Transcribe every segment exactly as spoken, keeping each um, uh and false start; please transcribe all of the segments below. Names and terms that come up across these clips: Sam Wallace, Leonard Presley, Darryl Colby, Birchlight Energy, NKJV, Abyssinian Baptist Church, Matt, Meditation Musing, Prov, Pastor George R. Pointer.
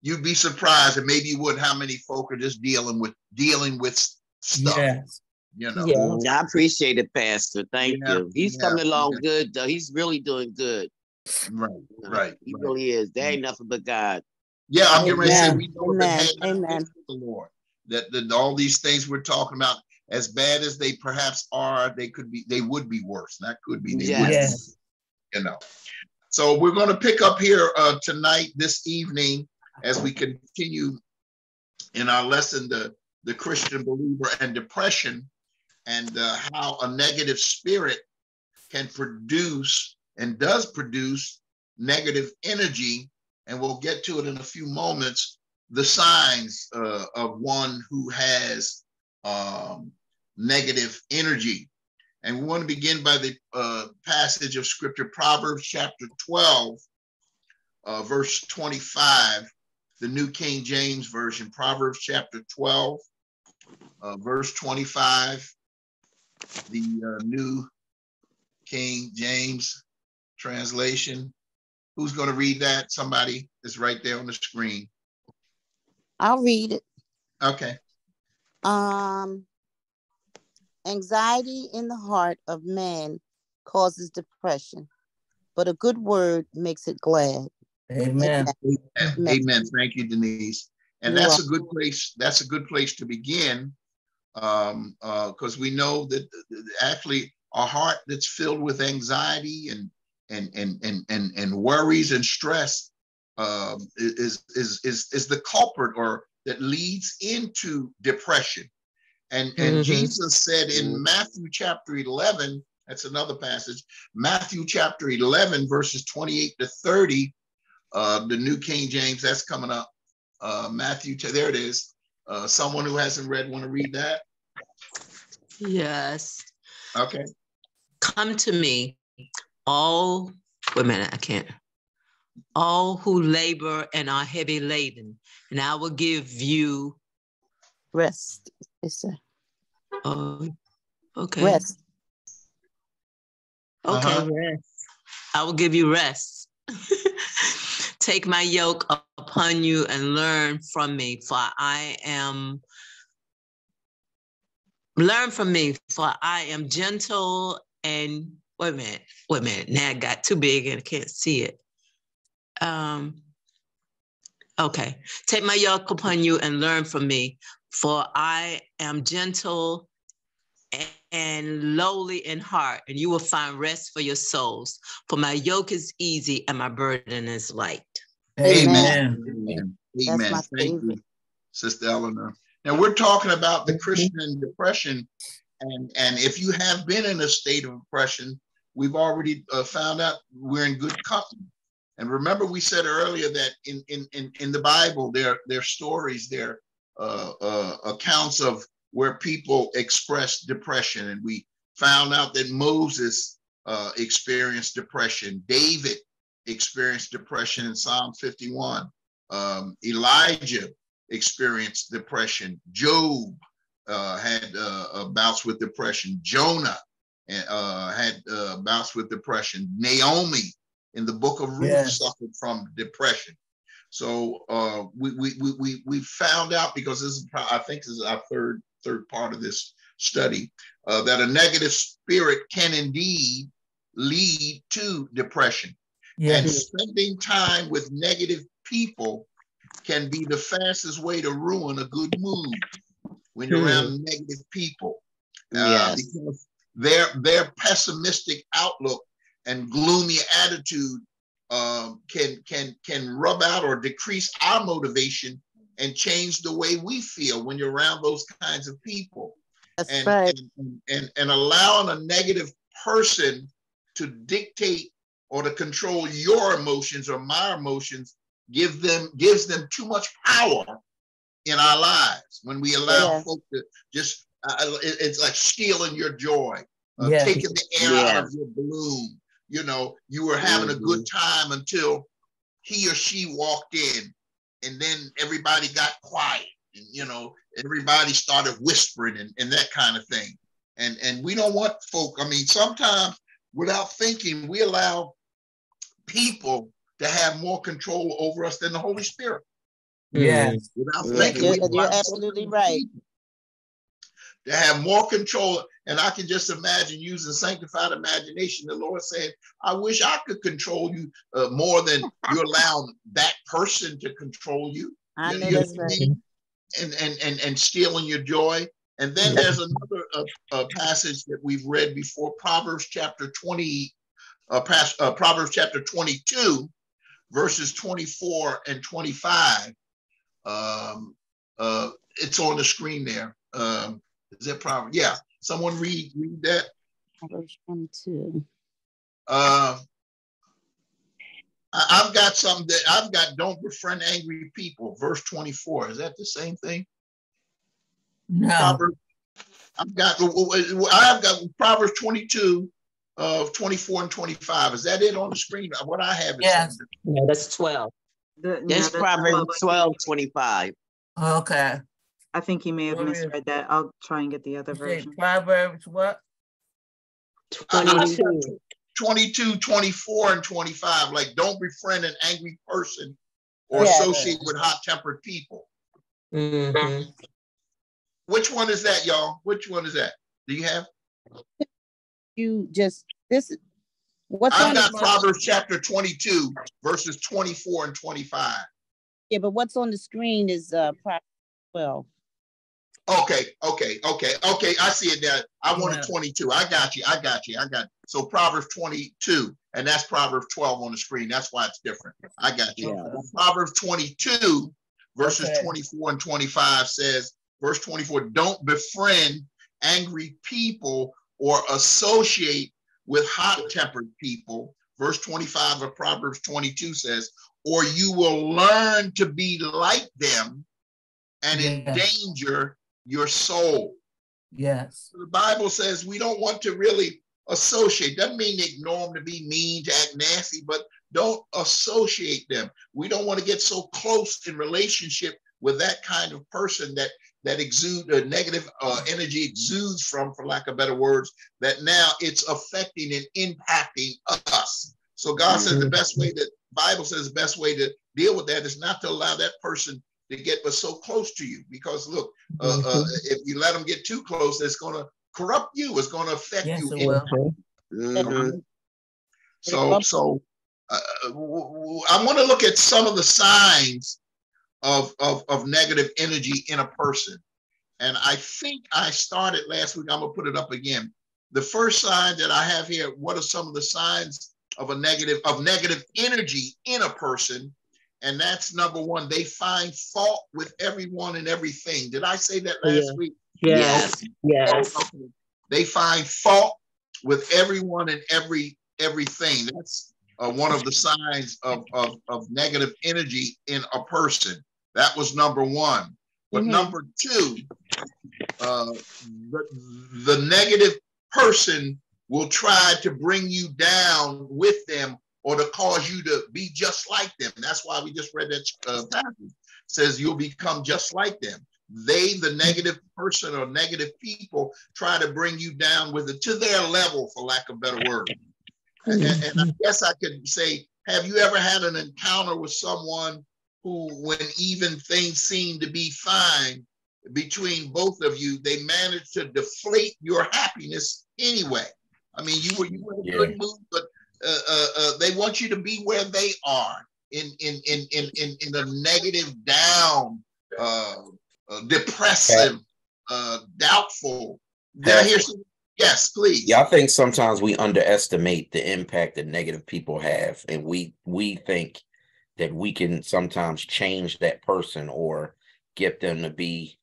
you'd be surprised, and maybe you wouldn't, how many folk are just dealing with dealing with stuff. Yes. You know. Yeah, I appreciate it, Pastor. Thank yeah, you. He's yeah, coming along yeah. good, though. He's really doing good. Right, right. right. He really is. There ain't nothing but God. Yeah, I'm getting ready to say we know that the Lord. That the, all these things we're talking about, as bad as they perhaps are, they could be, they would be worse. That could be. They yes. would be, you know. So we're going to pick up here uh, tonight, this evening, as we continue in our lesson, the the Christian believer and depression, and uh, how a negative spirit can produce and does produce negative energy. And we'll get to it in a few moments, the signs uh, of one who has um, negative energy. And we want to begin by the uh, passage of scripture, Proverbs chapter twelve, uh, verse twenty-five, the New King James Version, Proverbs chapter twelve, uh, verse twenty-five, the uh, New King James Translation. Who's going to read that? Somebody is right there on the screen. I'll read it. Okay. Um, anxiety in the heart of man causes depression, but a good word makes it glad. Amen. Amen. Amen. Thank you, Denise. And You're that's welcome. a good place. That's a good place to begin, um, uh, because we know that actually a heart that's filled with anxiety and And and and and and worries and stress uh, is is is is the culprit, or that leads into depression. And and mm-hmm. Jesus said in Matthew chapter eleven, that's another passage, Matthew chapter eleven verses twenty-eight to thirty, uh, the New King James, that's coming up. Uh, Matthew, there it is. Uh, someone who hasn't read, want to read that? Yes. Okay. Come to me. All, wait a minute, I can't. All who labor and are heavy laden, and I will give you rest. Yes, sir. Oh, okay. Rest. Okay. Uh-huh. Rest. I will give you rest. Take my yoke upon you and learn from me, for I am. Learn from me, for I am gentle and. Wait a minute, wait a minute. Now it got too big and I can't see it. Um, okay. Take my yoke upon you and learn from me, for I am gentle and, and lowly in heart, and you will find rest for your souls. For my yoke is easy and my burden is light. Amen. Amen. Amen. Amen. Thank you, Sister Eleanor. Now we're talking about the Christian depression. And, and if you have been in a state of depression, we've already uh, found out we're in good company. And remember, we said earlier that in in in, in the Bible, there there are stories, there uh, uh, accounts of where people express depression, and we found out that Moses uh, experienced depression, David experienced depression in Psalm fifty-one, um, Elijah experienced depression, Job. Uh, had uh, bouts with depression. Jonah uh, had uh, bouts with depression. Naomi in the book of Ruth yes. suffered from depression. So uh, we, we we we found out, because this is, I think this is our third third part of this study, uh, that a negative spirit can indeed lead to depression. Yes. And spending time with negative people can be the fastest way to ruin a good mood. When you're around negative people, uh, yes. because their their pessimistic outlook and gloomy attitude um, can can can rub out or decrease our motivation and change the way we feel when you're around those kinds of people. That's and, right. and, and and allowing a negative person to dictate or to control your emotions or my emotions give them gives them too much power in our lives, when we allow yeah. folk to just, uh, it, it's like stealing your joy, uh, yeah. taking the air yeah. out of your balloon. You know, you were having mm-hmm. a good time until he or she walked in, and then everybody got quiet. And, you know, everybody started whispering and, and that kind of thing. And and we don't want folk. I mean, sometimes without thinking, we allow people that have more control over us than the Holy Spirit. Yes. Without thinking, you're, you're absolutely right. They have more control. And I can just imagine, using sanctified imagination, the Lord saying, I wish I could control you uh, more than you allow that person to control you. I you know, know that's right. And, and, and, and stealing your joy. And then there's another uh, uh, passage that we've read before, Proverbs chapter twenty, uh, past, uh, Proverbs chapter twenty-two, verses twenty-four and twenty-five. Um, uh, it's on the screen there. Um, Is that Proverbs? Yeah. Someone read read that. Proverbs twenty-two. Uh, I, I've got something that I've got. Don't befriend angry people. Verse twenty-four. Is that the same thing? No. Proverbs, I've got. I've got Proverbs twenty-two, uh, twenty-four and twenty-five. Is that it on the screen? What I have is yes. No, that's twelve. The, no, that's Proverbs twelve twenty-five. Okay. I think he may have misread that. I'll try and get the other version. Proverbs what? twenty-two. twenty-two, twenty-four, and twenty-five. Like, don't befriend an angry person or yeah, associate yeah. with hot-tempered people. Mm-hmm. Which one is that, y'all? Which one is that? Do you have? You just, this, what's I've got Proverbs chapter twenty-two, verses twenty-four and twenty-five. Yeah, but what's on the screen is uh, Proverbs twelve. Okay, okay, okay, okay. I see it now. I wanted yeah. twenty-two. I got you. I got you. I got you. So Proverbs twenty-two, and that's Proverbs twelve on the screen. That's why it's different. I got you. Yeah. Proverbs twenty-two, verses okay. twenty-four and twenty-five says, verse twenty-four, don't befriend angry people or associate with hot-tempered people. Verse twenty-five of Proverbs twenty-two says, or you will learn to be like them and yeah. endanger your soul. Yes. The Bible says we don't want to really associate. Doesn't mean ignore them, to be mean, to act nasty, but don't associate them. We don't want to get so close in relationship with that kind of person that that exude uh, negative uh, energy exudes from, for lack of better words, that now it's affecting and impacting us. So God mm-hmm. says the best way that Bible says the best way to deal with that is not to allow that person to get but so close to you, because look, uh, uh, if you let them get too close, it's going to corrupt you. It's going to affect yes, you. It will. Mm-hmm. So, so uh, I want to look at some of the signs of, of of negative energy in a person, and I think I started last week. I'm gonna put it up again. The first sign that I have here: what are some of the signs of a negative of negative energy in a person? And that's number one. They find fault with everyone and everything. Did I say that last yeah. week? Yes. Yes. yes. They find fault with everyone and every everything. That's uh, one of the signs of, of, of negative energy in a person. That was number one. But mm-hmm. number two, uh, the, the negative person will try to bring you down with them, or to cause you to be just like them. That's why we just read that uh, passage. Says you'll become just like them. They, the negative person or negative people, try to bring you down with it to their level, for lack of better word. And, and I guess I could say, have you ever had an encounter with someone who, when even things seem to be fine between both of you, they manage to deflate your happiness anyway? I mean, you were you were in a good mood, but Uh, uh, uh, they want you to be where they are in in in in in, in the negative, down, uh, uh, depressive, uh, doubtful. They're here. Yes, please. Yeah, I think sometimes we underestimate the impact that negative people have, and we we think that we can sometimes change that person or get them to be,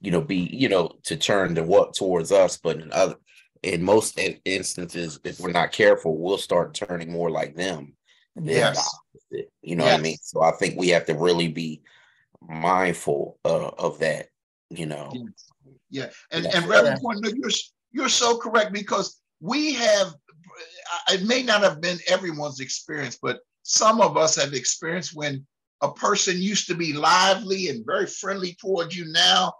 you know, be you know to turn to what towards us, but in other. In most instances, if we're not careful, we'll start turning more like them. Yes. The you know yes. what I mean? So I think we have to really be mindful uh, of that, you know. Yeah. And, and Reverend Pointer, you're, you're so correct, because we have, it may not have been everyone's experience, but some of us have experienced when a person used to be lively and very friendly towards you. Now,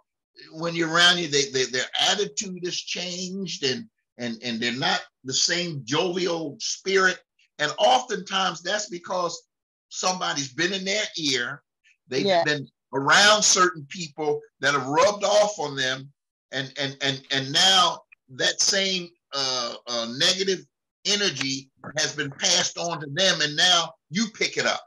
when you're around you, they, they, their attitude has changed, and And, and they're not the same jovial spirit. And oftentimes that's because somebody's been in their ear. They've yeah. been around certain people that have rubbed off on them. And, and, and, and now that same uh, uh, negative energy has been passed on to them. And now you pick it up.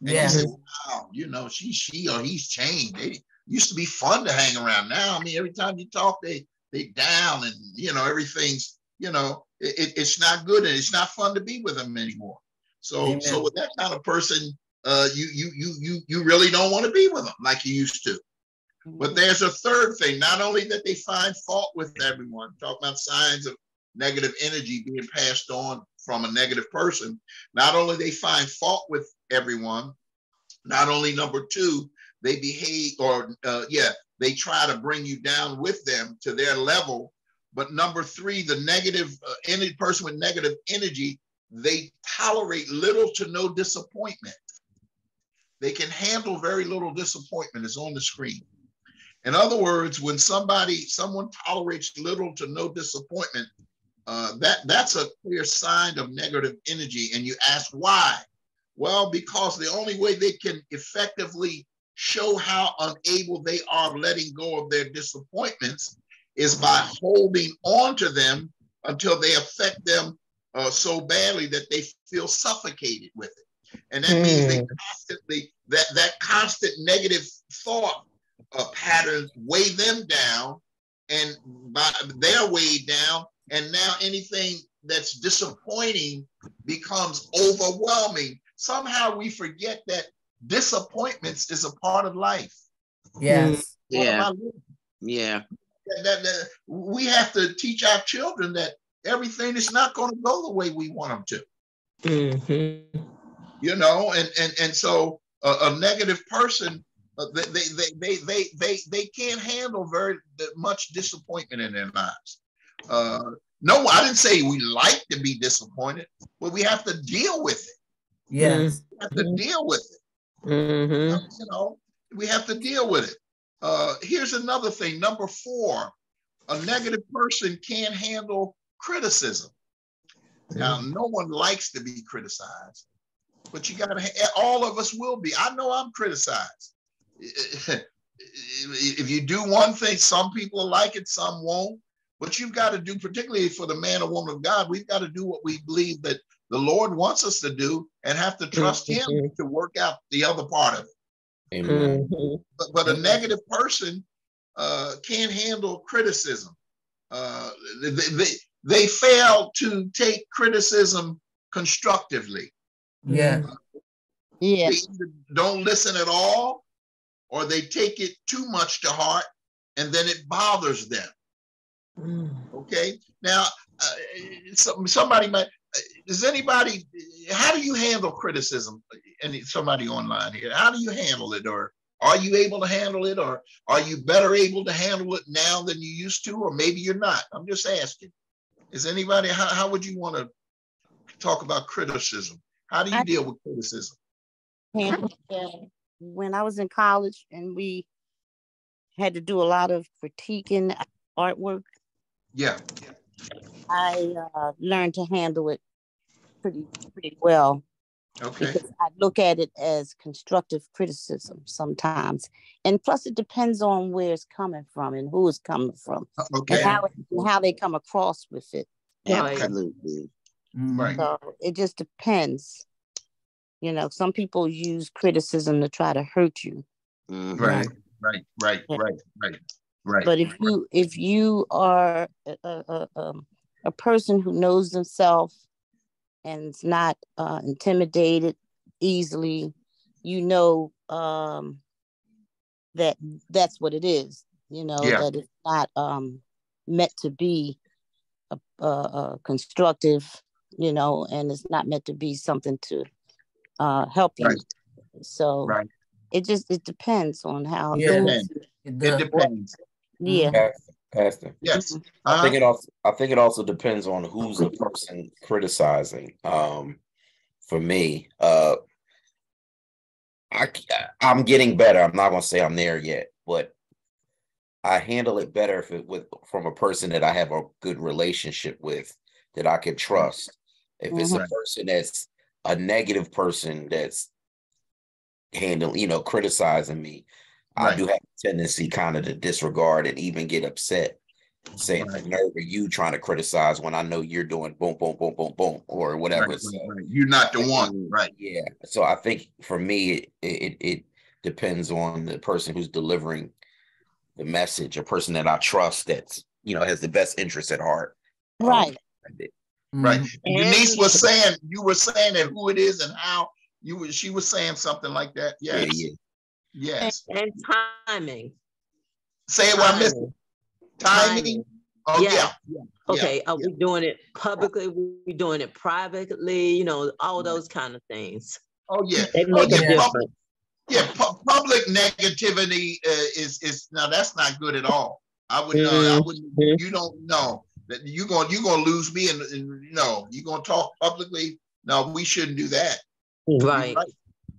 And yeah. you say, wow, you know, she, she, or he's changed. It used to be fun to hang around. Now, I mean, every time you talk, they, they down and, you know, everything's, you know, it, it's not good. And it's not fun to be with them anymore. So, Amen. so with that kind of person, uh, you, you, you, you, you really don't want to be with them like you used to. But there's a third thing, not only that they find fault with everyone, talk about signs of negative energy being passed on from a negative person. Not only they find fault with everyone, not only number two, they behave or uh, yeah, they try to bring you down with them to their level. But number three, the negative uh, any person with negative energy, they tolerate little to no disappointment. They can handle very little disappointment. It's on the screen. In other words, when somebody, someone tolerates little to no disappointment, uh, that, that's a clear sign of negative energy. And you ask why? Well, because the only way they can effectively show how unable they are letting go of their disappointments is by holding on to them until they affect them uh, so badly that they feel suffocated with it. And that mm. means they constantly, that, that constant negative thought Uh, patterns weigh them down, and by, they're weighed down, and now anything that's disappointing becomes overwhelming. Somehow we forget that disappointments is a part of life. Yes. Yeah. Yeah. That, that, that, we have to teach our children that everything is not going to go the way we want them to. Mm-hmm. You know, and and and so a, a negative person. Uh, they, they, they, they, they, they can't handle very much disappointment in their lives. Uh, no, I didn't say we like to be disappointed, but we have to deal with it. Yes. We have to deal with it. Mm-hmm. You know, we have to deal with it. Uh, here's another thing. Number four, a negative person can't handle criticism. Mm-hmm. Now, no one likes to be criticized, but you got to, all of us will be. I know I'm criticized. If you do one thing, some people like it, some won't, but you've got to do, particularly for the man or woman of God, we've got to do what we believe that the Lord wants us to do and have to trust him to work out the other part of it. Amen. But, but a negative person uh, can't handle criticism. Uh, they, they, they fail to take criticism constructively. Yeah. Uh, yeah. They either don't listen at all, or they take it too much to heart, and then it bothers them. Mm. Okay, now uh, some, somebody might. Uh, does anybody? How do you handle criticism? And somebody online here, how do you handle it, or are you able to handle it, or are you better able to handle it now than you used to, or maybe you're not? I'm just asking. Is anybody? How, how would you want to talk about criticism? How do you I, deal with criticism? Yeah. When I was in college and we had to do a lot of critiquing artwork, yeah, I uh, learned to handle it pretty pretty well. Okay, because I look at it as constructive criticism sometimes, and plus it depends on where it's coming from and who it's coming from, okay, and how, and how they come across with it. Yeah, absolutely. Right. So it just depends. You know, some people use criticism to try to hurt you. Mm-hmm. Right, right, right, right, right, right. But if you if you are a, a, a, a person who knows themselves and is not uh, intimidated easily, you know um, that that's what it is. You know, yeah. that it's not um, meant to be a, a, a constructive, you know, and it's not meant to be something to Uh, helping, right. so right. it just it depends on how. Yeah, those, it depends. It depends. Yeah, Pastor. Pastor. Yes, uh-huh. I think it also. I think it also depends on who's the person criticizing. Um, for me, uh, I I'm getting better. I'm not gonna say I'm there yet, but I handle it better if it with from a person that I have a good relationship with that I can trust. If it's mm-hmm. a person that's a negative person that's handle, you know, criticizing me, right. I do have a tendency kind of to disregard and even get upset, saying, right. "No, are you trying to criticize when I know you're doing boom, boom, boom, boom, boom, or whatever?" Right, so, right. You're not the one, right? Yeah. So I think for me, it, it it depends on the person who's delivering the message, a person that I trust that's, you know, has the best interest at heart. Right. Um, right. Mm-hmm. Denise was saying, you were saying that who it is and how you were, she was saying something like that. Yes. Yeah, yeah. Yes. And, and timing. Say it while I miss it. Timing. timing. Oh, yeah. yeah. yeah. Okay. Yeah. Are we doing it publicly? Are we doing it privately? You know, all those kind of things. Oh, yeah. They make oh, a yeah. difference. Yeah, pu- public negativity uh, is is now that's not good at all. I would know. I would. You don't know that you're going. You're going to lose me, and, and no, you're going to talk publicly. No, we shouldn't do that. Right. right.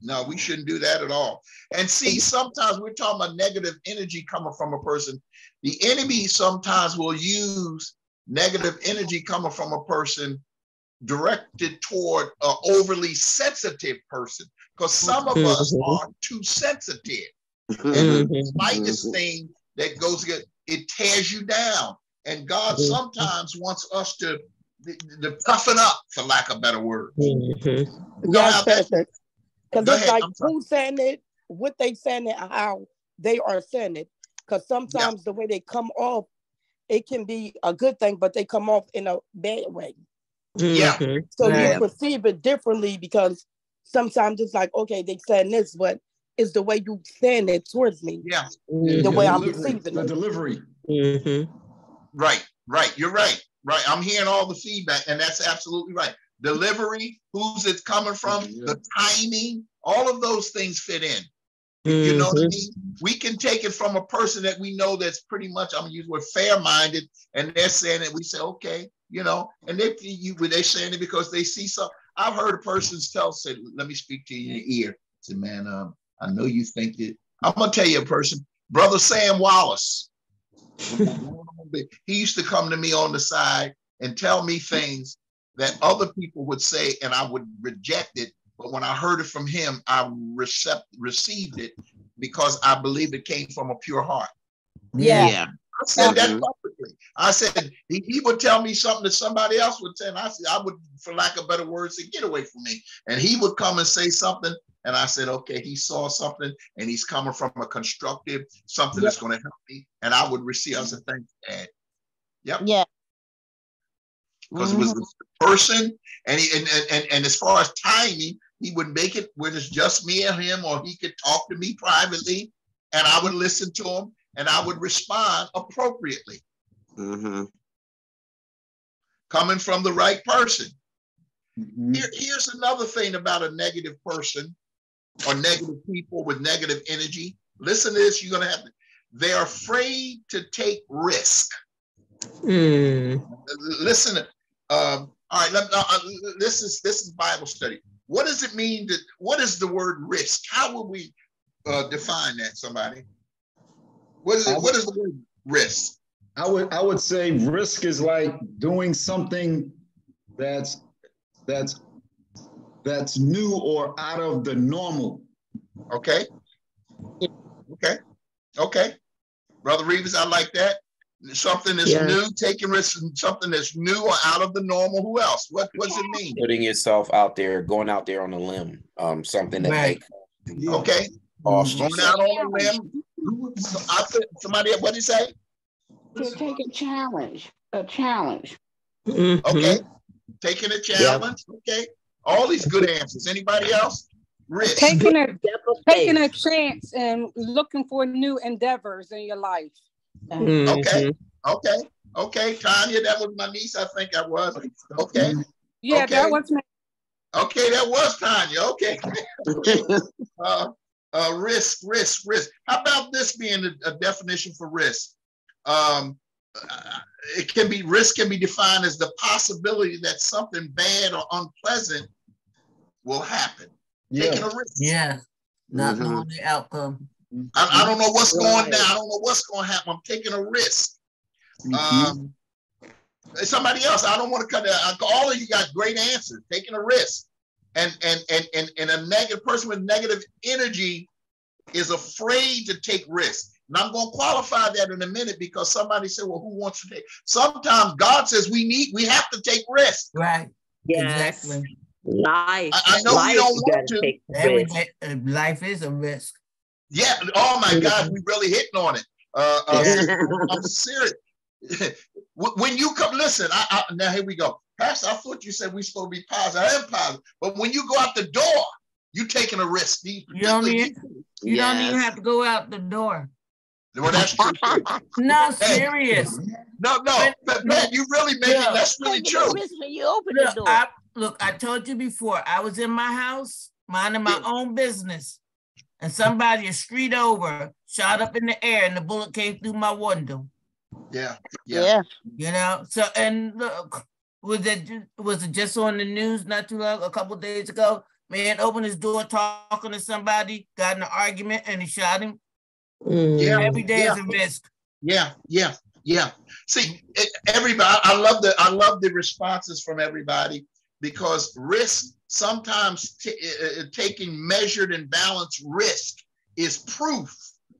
No, we shouldn't do that at all. And see, sometimes we're talking about negative energy coming from a person. The enemy sometimes will use negative energy coming from a person directed toward an overly sensitive person. Because some of us are too sensitive. And the slightest thing that goes, it tears you down. And God sometimes wants us to, to toughen up, for lack of a better word. Mm-hmm. Yes, perfect. Because it's ahead. Like who's saying it, what they saying it, how they are saying it. Because sometimes yeah. the way they come off, it can be a good thing, but they come off in a bad way. Yeah. Mm-hmm. So yeah. you perceive it differently because sometimes it's like, okay, they saying this, but it's the way you saying it towards me. Yeah. Mm-hmm. The way I'm receiving it. Delivery. Mm-hmm. Right, right. You're right. Right. I'm hearing all the feedback, and that's absolutely right. Delivery, who's it's coming from, mm-hmm. the timing, all of those things fit in. Mm-hmm. You know what I mean? We can take it from a person that we know that's pretty much, I'm going to use the word fair-minded, and they're saying it. We say, okay, you know, and they you, they're saying it because they see something. I've heard a person tell, say, let me speak to you in your ear. Say, man, um, I know you think it. I'm going to tell you a person, Brother Sam Wallace. He used to come to me on the side and tell me things that other people would say, and I would reject it. But when I heard it from him, I recept, received it because I believe it came from a pure heart. Yeah. yeah. I said that publicly. I said, he, he would tell me something that somebody else would say, and I said, I would, for lack of better words, say, get away from me. And he would come and say something, and I said, okay, he saw something, and he's coming from a constructive, something yep. that's going to help me, and I would receive, I said, thanks, Dad. Yep. Yeah. Because mm-hmm. it was the person, and, he, and, and and as far as timing, he would make it when it's just me and him, or he could talk to me privately, and I would listen to him, and I would respond appropriately. Mm-hmm. Coming from the right person. Mm-hmm. Here, here's another thing about a negative person or negative people with negative energy. Listen to this, you're going to have to, they're afraid to take risk. Mm. Listen, um, all right, let, uh, this is this is Bible study. What does it mean that, what is the word risk? How would we uh, define that, somebody? What is, it, what is the word risk? I would I would say risk is like doing something that's that's that's new or out of the normal. Okay. Okay. Okay. Brother Reeves, I like that. Something that's yeah. new, taking risks, something that's new or out of the normal. Who else? What, what does it mean? Putting yourself out there, going out there on a limb, um, something that right. they, okay, awesome. Going out on a limb. I said, somebody, what did he say? To take a challenge, a challenge. Mm-hmm. Okay, taking a challenge. Yeah. Okay, all these good answers. Anybody else? Risk. Taking a taking a chance and looking for new endeavors in your life. Mm-hmm. Okay, okay, okay, Tanya, that was my niece, I think I was. Okay. Yeah, okay. that was me. Okay, that was Tanya, okay. uh, uh, risk, risk, risk. How about this being a, a definition for risk? Um, uh, it can be, risk can be defined as the possibility that something bad or unpleasant will happen. Yeah. Taking a risk. Yeah, not mm-hmm. knowing the outcome. I, I don't know what's going down. I don't know what's going to happen. I'm taking a risk. Um, somebody else, I don't want to cut that. All of you got great answers. Taking a risk. And, and, and, and, and a negative person with negative energy is afraid to take risks. And I'm going to qualify that in a minute, because somebody said, well, who wants to take? Sometimes God says we need, we have to take risks. Right. Yes. Exactly. Life. I, I know life we don't want to. Every day, life is a risk. Yeah. Oh my God, we really hitting on it. Uh, uh, I'm serious. When you come, listen, I, I, now here we go. Pastor, I thought you said we supposed to be positive. I am positive. But when you go out the door, you're taking a risk. These you don't, need, you yes. don't even have to go out the door. Well, that's true. No, serious. Hey, no, no. But man, you really made yeah. it. That's really true. You open the door. I, look, I told you before, I was in my house, minding my yeah. own business, and somebody a street over shot up in the air, and the bullet came through my window. Yeah. Yeah. yeah. You know, so, and look, was it, was it just on the news not too long, a couple of days ago? Man opened his door talking to somebody, got in an argument, and he shot him. Yeah, every day yeah. is a risk. Yeah, yeah, yeah. See, everybody, I love the I love the responses from everybody, because risk, sometimes t uh, taking measured and balanced risk is proof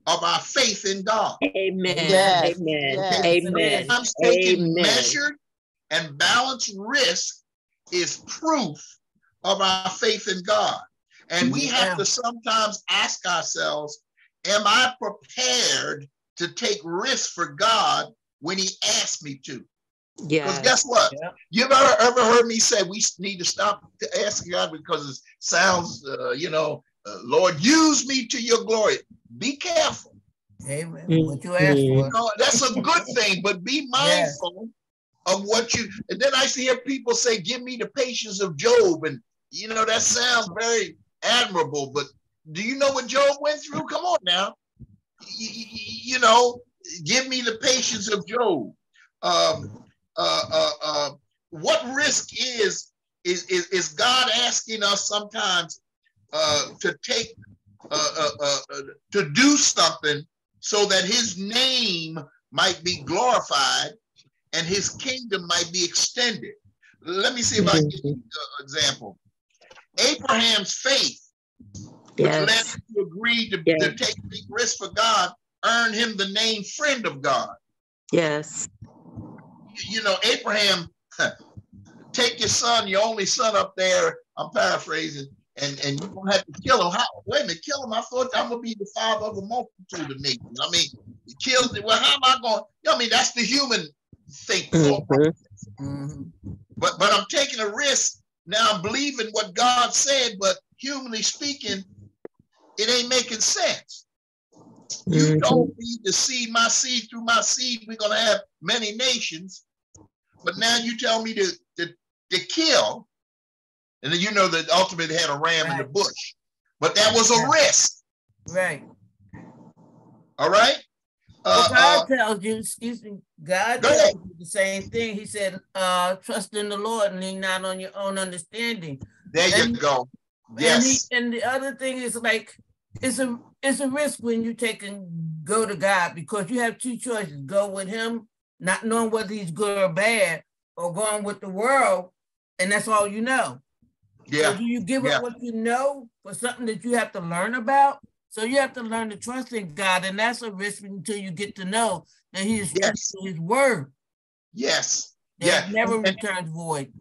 of our faith in God. Amen. Yes. Amen. Yes. Amen. Sometimes taking Amen. measured and balanced risk is proof of our faith in God, and we yeah. have to sometimes ask ourselves, am I prepared to take risks for God when he asks me to? Yeah. Because guess what? Yeah. You've ever, ever heard me say we need to stop asking God because it sounds, uh, you know, uh, Lord, use me to your glory. Be careful. Amen. What you ask for. You know, that's a good thing, but be mindful yeah. of what you, and then I hear people say, give me the patience of Job. And, you know, that sounds very admirable, but do you know what Job went through? Come on now. You, you know, give me the patience of Job. Um, uh, uh, uh, what risk is, is, is, is God asking us sometimes uh, to take, uh, uh, uh, uh, to do something so that his name might be glorified and his kingdom might be extended? Let me see if I can give you an example. Abraham's faith, which yes. led him to agree to, yes. to take big risks for God, earned him the name friend of God. Yes. You know, Abraham, take your son, your only son up there, I'm paraphrasing, and, and you're going to have to kill him. How? Wait a minute, kill him? I thought I'm going to be the father of a multitude of nations. I mean, kill him. Well, how am I going to? I mean, that's the human thing. Mm-hmm. Mm-hmm. But, but I'm taking a risk. Now I'm believing what God said, but humanly speaking, it ain't making sense. You don't need to see my seed through my seed. We're going to have many nations. But now you tell me to, to, to kill. And then you know that ultimately had a ram right. in the bush. But that was a risk. Right. All right? Uh, well, God uh, tells you, excuse me, God tells you the same thing. He said, uh, trust in the Lord and lean not on your own understanding. There and, you go. Yes. And, he, and the other thing is, like, it's a it's a risk when you take and go to God, because you have two choices: go with him, not knowing whether he's good or bad, or going with the world, and that's all you know. Yeah. So do you give yeah. up what you know for something that you have to learn about? So you have to learn to trust in God, and that's a risk until you get to know that he is yes. true to his word. Yes. Yeah. Never and, returns void.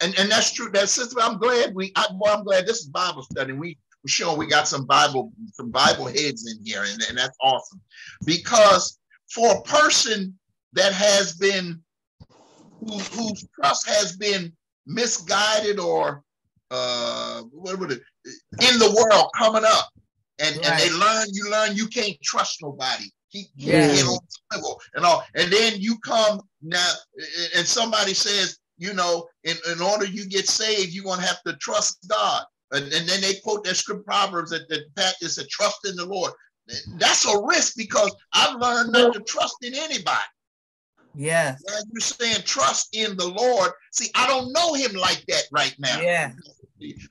And, and that's true. That sister, I'm glad we. I, boy, I'm glad this is Bible study. We we're sure we got some Bible, some Bible heads in here, and, and that's awesome. Because for a person that has been, who, whose trust has been misguided or uh, what would it in the world coming up, and right. and they learn, you learn you can't trust nobody. Keep yeah. getting on the level and all, and then you come now, and somebody says, you know, in, in order you get saved, you're going to have to trust God. And, and then they quote their script Proverbs that the fact is to trust in the Lord. That's a risk, because I've learned not to trust in anybody. Yeah. As you're saying, trust in the Lord. See, I don't know him like that right now. Yeah.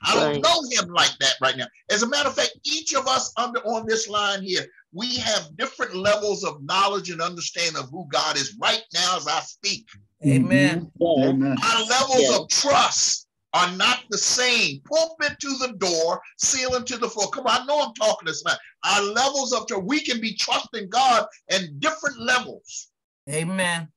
I don't right. know him like that right now. As a matter of fact, each of us under on this line here, we have different levels of knowledge and understanding of who God is right now as I speak. Amen. Mm-hmm. Amen. Our levels yeah. of trust are not the same. Pulpit to the door, ceiling to the floor. Come on, I know I'm talking this man. Our levels of trust, we can be trusting God in different levels. Amen.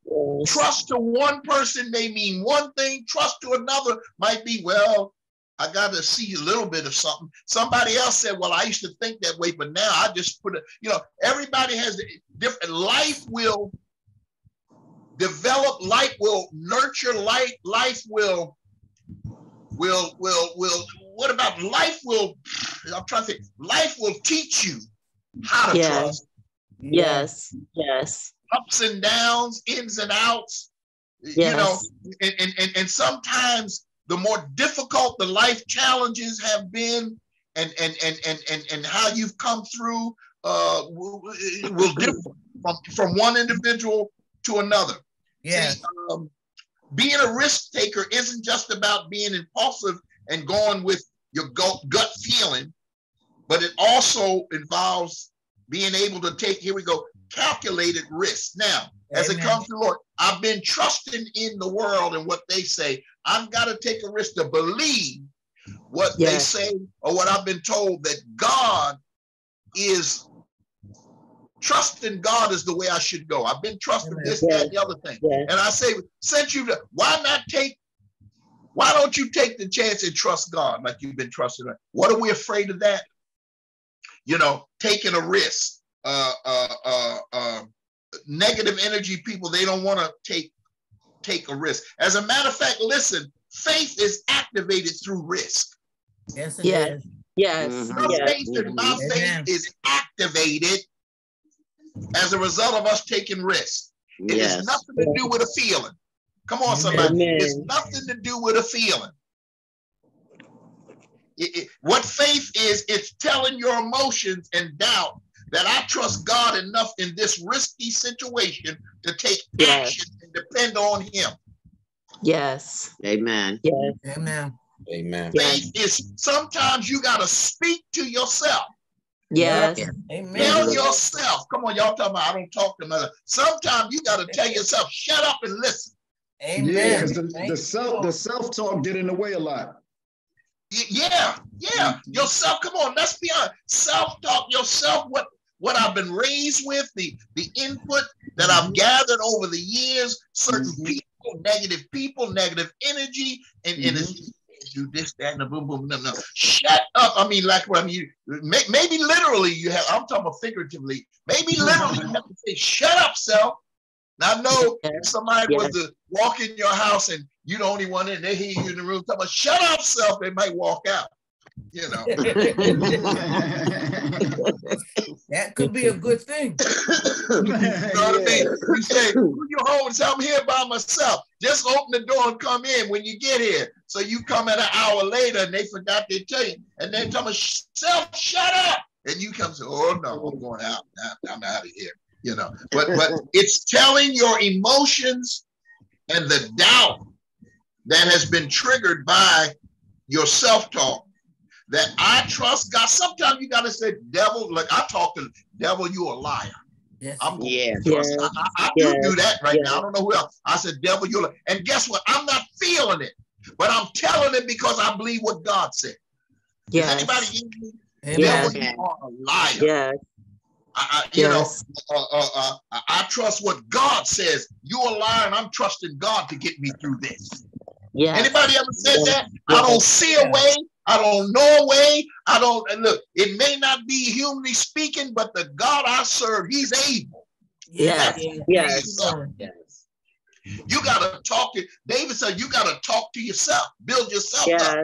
Trust to one person may mean one thing. Trust to another might be, well, I got to see a little bit of something. Somebody else said, well, I used to think that way, but now I just put it, you know, everybody has different. Life will develop, life will nurture, life, life will, will, will, will, what about life will, I'm trying to think, life will teach you how to yes. trust. Yes, yes. Ups and downs, ins and outs, yes. you know, and, and, and, and sometimes the more difficult the life challenges have been and, and, and, and, and, and how you've come through uh, will differ from, from one individual to another. Yes. See, um, being a risk taker isn't just about being impulsive and going with your gut feeling, but it also involves being able to take, here we go, calculated risk. Now, as Amen. It comes to the Lord, I've been trusting in the world and what they say. I've got to take a risk to believe what yes. they say or what I've been told that God is, trusting God is the way I should go. I've been trusting Amen. This, yes. that, and the other thing. Yes. And I say, since you've, why not take, why don't you take the chance and trust God like you've been trusting? What are we afraid of that? You know, taking a risk. Uh, uh, uh, uh, negative energy people, they don't want to take take a risk. As a matter of fact, listen, faith is activated through risk. Yes, it yes. is. Yes. Mm-hmm. yes. Faith mm-hmm. My faith Amen. Is activated as a result of us taking risks. It yes. has nothing to do with a feeling. Come on, somebody. Amen. It's nothing to do with a feeling. It, it, what faith is, it's telling your emotions and doubt that I trust God enough in this risky situation to take yes. action and depend on Him. Yes. Amen. Yes. Amen. Amen. Faith yes. is sometimes you got to speak to yourself. Yes. yes. Amen. Tell yourself. Come on, y'all talking about I don't talk to another. Sometimes you got to tell yourself, shut up and listen. Amen. Yeah, the, the self the self-talk get in the way a lot. Yeah, yeah. Yourself, come on, let's be honest. Self-talk, yourself, what what I've been raised with, the, the input that I've gathered over the years, certain mm-hmm. people, negative people, negative energy, and, mm-hmm. and it's, do this, that, and the boom, boom, no, no. Shut up. I mean, like, I mean, may, maybe literally you have, I'm talking about figuratively, maybe literally you have to say, shut up, self. Now, I know if somebody yes. was to walk in your house and you the only one in, they hear you in the room talking about, shut up, self, they might walk out. You know, that could be a good thing. You know what I mean? You say, who you home? Say, I'm here by myself. Just open the door and come in when you get here. So you come in an hour later and they forgot to tell you, and they're telling self, shut up. And you come say, oh no, I'm going out. I'm out of here. You know, but but it's telling your emotions and the doubt that has been triggered by your self-talk. That I trust God. Sometimes you gotta say, devil, like I talk to devil, you a liar. Yes. I'm gonna yeah, trust. Yeah, I, I, I yeah, do do that right yeah. now. I don't know who else. I said, devil, you're a liar. And guess what? I'm not feeling it, but I'm telling it because I believe what God said. Yes. Is anybody in me? Yes. Devil, you are a liar. Yes. I, I, you yes. know, uh, uh, uh, I, I trust what God says. You're a liar, and I'm trusting God to get me through this. Yes. Anybody ever said yes. that? Yes. I don't see yes. a way. I don't know a way. I don't look. It may not be humanly speaking, but the God I serve, He's able. Yes, yes. yes. yes. You gotta talk to David. Said you gotta talk to yourself. Build yourself yes. up.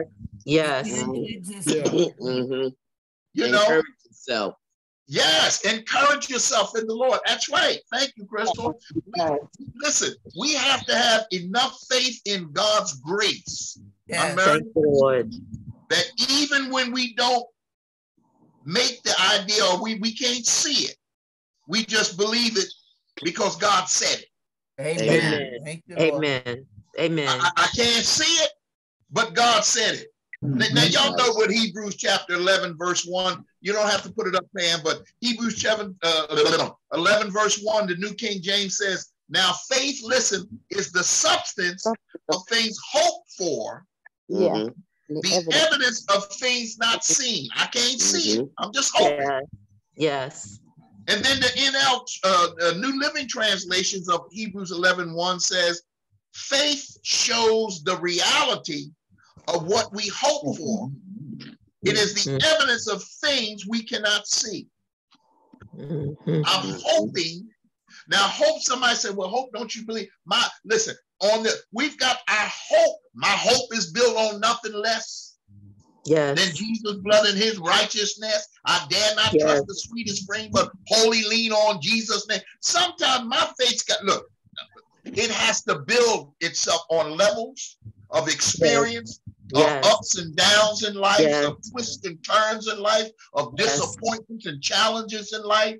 Yes. Mm-hmm. yeah. mm-hmm. You encourage know. Yourself. Yes, encourage yourself in the Lord. That's right. Thank you, Crystal. Listen, we have to have enough faith in God's grace. Yes, thank you, Lord. That even when we don't make the idea or we, we can't see it, we just believe it because God said it. Amen. Amen. You, Amen. Amen. I, I can't see it, but God said it. Mm-hmm. Now, y'all know what Hebrews chapter eleven, verse one, you don't have to put it up, Pam, but Hebrews chapter uh, eleven, verse one, the New King James says, now faith, listen, is the substance of things hoped for, Yeah. Mm-hmm. The, the evidence. evidence of things not seen. I can't mm-hmm. see it. I'm just hoping. Yeah. Yes. And then the N L, uh, uh, New Living Translations of Hebrews eleven one says, faith shows the reality of what we hope for. It is the evidence of things we cannot see. I'm hoping. Now, hope, somebody said, well, hope, don't you believe? My, listen, on the, we've got our hope. My hope is built on nothing less yes. than Jesus' blood and his righteousness. I dare not yes. trust the sweetest spring, but wholly lean on Jesus' name. Sometimes my faith's got, look, it has to build itself on levels of experience, yes. of yes. ups and downs in life, yes. of twists and turns in life, of yes. disappointments and challenges in life.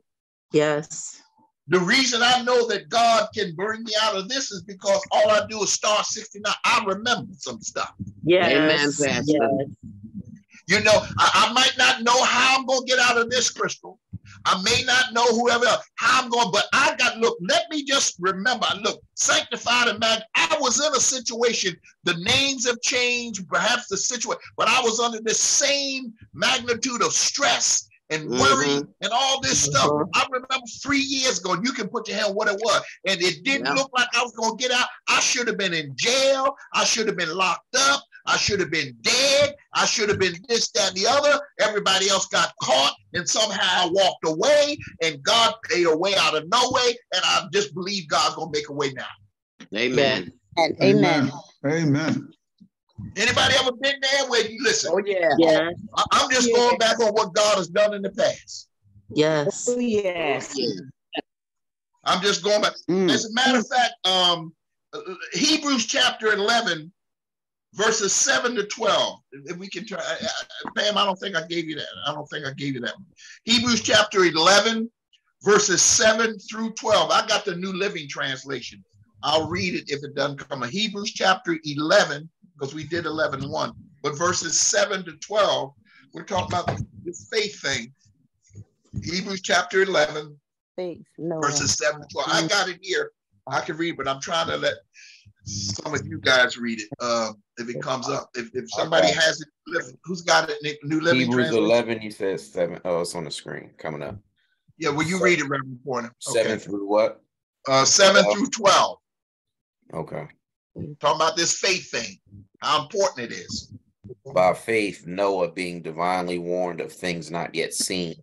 Yes. The reason I know that God can bring me out of this is because all I do is start sixty-nine. I remember some stuff. Yeah, amen, Pastor. Yes. You know, I, I might not know how I'm going to get out of this, Crystal. I may not know whoever else, how I'm going, but I got, look, let me just remember, look, sanctified and mad. I was in a situation, the names have changed, perhaps the situation, but I was under this same magnitude of stress and worry mm-hmm. and all this mm-hmm. stuff. I remember three years ago, you can put your hand on what it was, and it didn't yeah. look like I was going to get out. I should have been in jail. I should have been locked up. I should have been dead. I should have been this, that, and the other. Everybody else got caught, and somehow I walked away, and God made a way out of no way, and I just believe God's going to make a way now. Amen. And amen. Amen. Anybody ever been there where you listen? Oh, yeah. Yes. I'm just yes. going back on what God has done in the past. Yes. Oh, yes. I'm just going back. Mm. As a matter of fact, um, Hebrews chapter eleven, verses seven to twelve. If we can try, I, I, Pam, I don't think I gave you that. I don't think I gave you that one. Hebrews chapter eleven, verses seven through twelve. I got the New Living Translation. I'll read it if it doesn't come. Hebrews chapter eleven, because we did eleven one, but verses seven to twelve, we're talking about this faith thing. Hebrews chapter eleven, faith, no verses seven to twelve. I got it here. I can read, but I'm trying to let some of you guys read it uh, if it comes up. If, if somebody okay. has it, who's got it? New Living Hebrews eleven, you said seven. Oh, it's on the screen coming up. Yeah, will you seven. Read it, Reverend Pointer? Okay. Seven through what? Uh, seven oh. through twelve. Okay. Talking about this faith thing, how important it is. By faith, Noah, being divinely warned of things not yet seen,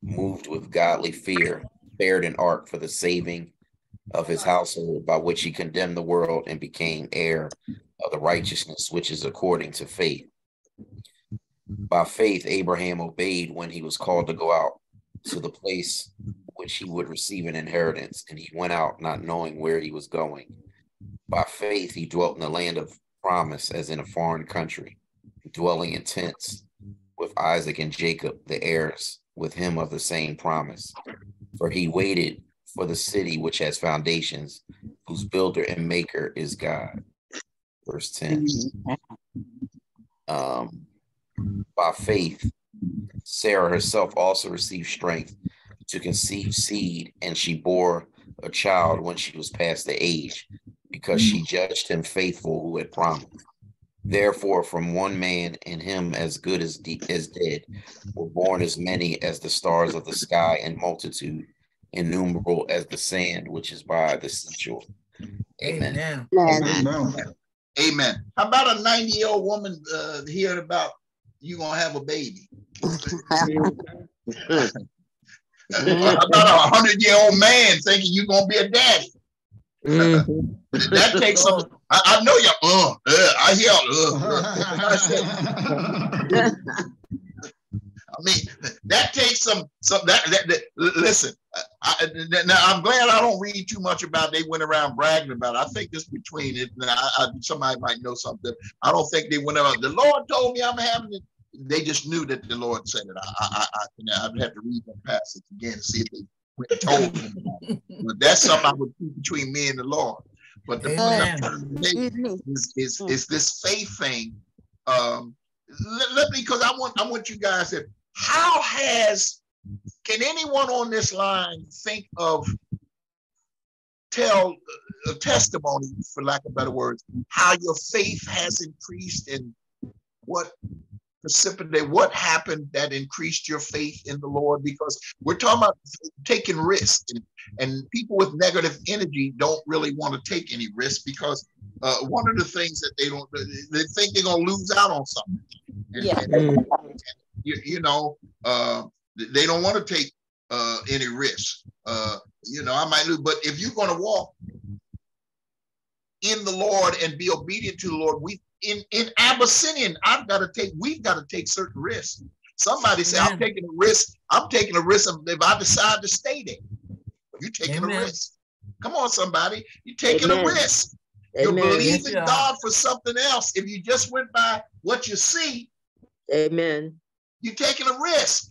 moved with godly fear, spared an ark for the saving of his household, by which he condemned the world and became heir of the righteousness which is according to faith. By faith, Abraham obeyed when he was called to go out to the place which he would receive an inheritance, and he went out not knowing where he was going. By faith, he dwelt in the land of promise as in a foreign country, dwelling in tents with Isaac and Jacob, the heirs with him of the same promise. For he waited for the city which has foundations, whose builder and maker is God. Verse ten. Um, by faith, Sarah herself also received strength to conceive seed, and she bore a child when she was past the age, because she judged him faithful who had promised. Therefore, from one man, and him as good as, de as dead, were born as many as the stars of the sky, and multitude innumerable as the sand which is by the seashore. Amen. Amen. Amen. Amen. How about a ninety-year-old woman uh, hearing about you gonna have a baby? How about a hundred-year-old man thinking you gonna be a daddy? Mm-hmm. That takes some. I, I know you. Uh, uh, I hear. Uh, I mean, that takes some. Some that, that, that listen. I, now I'm glad I don't read too much about. They went around bragging about it. I think this between it. Now I, I, somebody might know something. I don't think they went around. The Lord told me I'm having it. They just knew that the Lord said it. I I I I'd have to read that passage again to see if they told me. But that's something I would keep between me and the Lord. But the point is, is, is this faith thing. Um, let, let me, because I want I want you guys to. How has can anyone on this line think of tell a testimony, for lack of better words, how your faith has increased and what precipitated, what happened that increased your faith in the Lord? Because we're talking about taking risks, and, and people with negative energy don't really want to take any risk, because uh, one of the things that they don't, they think they're going to lose out on something. And, yeah. and, and, you, you know, uh, they don't want to take uh, any risks. Uh, you know, I might lose, but if you're going to walk in the Lord and be obedient to the Lord, we in in Abyssinian, I've got to take, we've got to take certain risks. Somebody said, I'm taking a risk. I'm taking a risk if I decide to stay there. You're taking Amen. a risk. Come on, somebody. You're taking Amen. a risk. Amen. You're believing yes, God for something else. If you just went by what you see, Amen. you're taking a risk.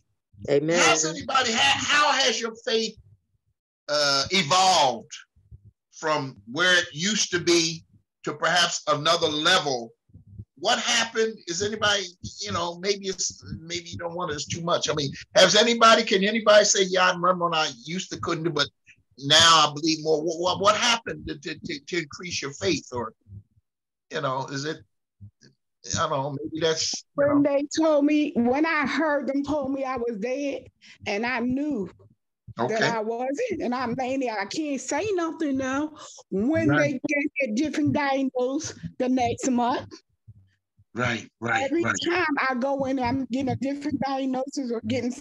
Amen. How's anybody, how, how has your faith uh, evolved from where it used to be to perhaps another level? What happened? Is anybody, you know, maybe it's, maybe you don't want it, it's too much. I mean, has anybody, can anybody say, yeah, I remember when I used to couldn't do, but now I believe more. What, what, what happened to, to, to increase your faith? Or, you know, is it, I don't know, maybe that's. When know. they told me, when I heard them told me I was dead, and I knew okay. that I wasn't, and I mainly, I can't say nothing now. When right. they get a different diagnosis the next month. Right, right, Every right. time I go in, I'm getting a different diagnosis or getting,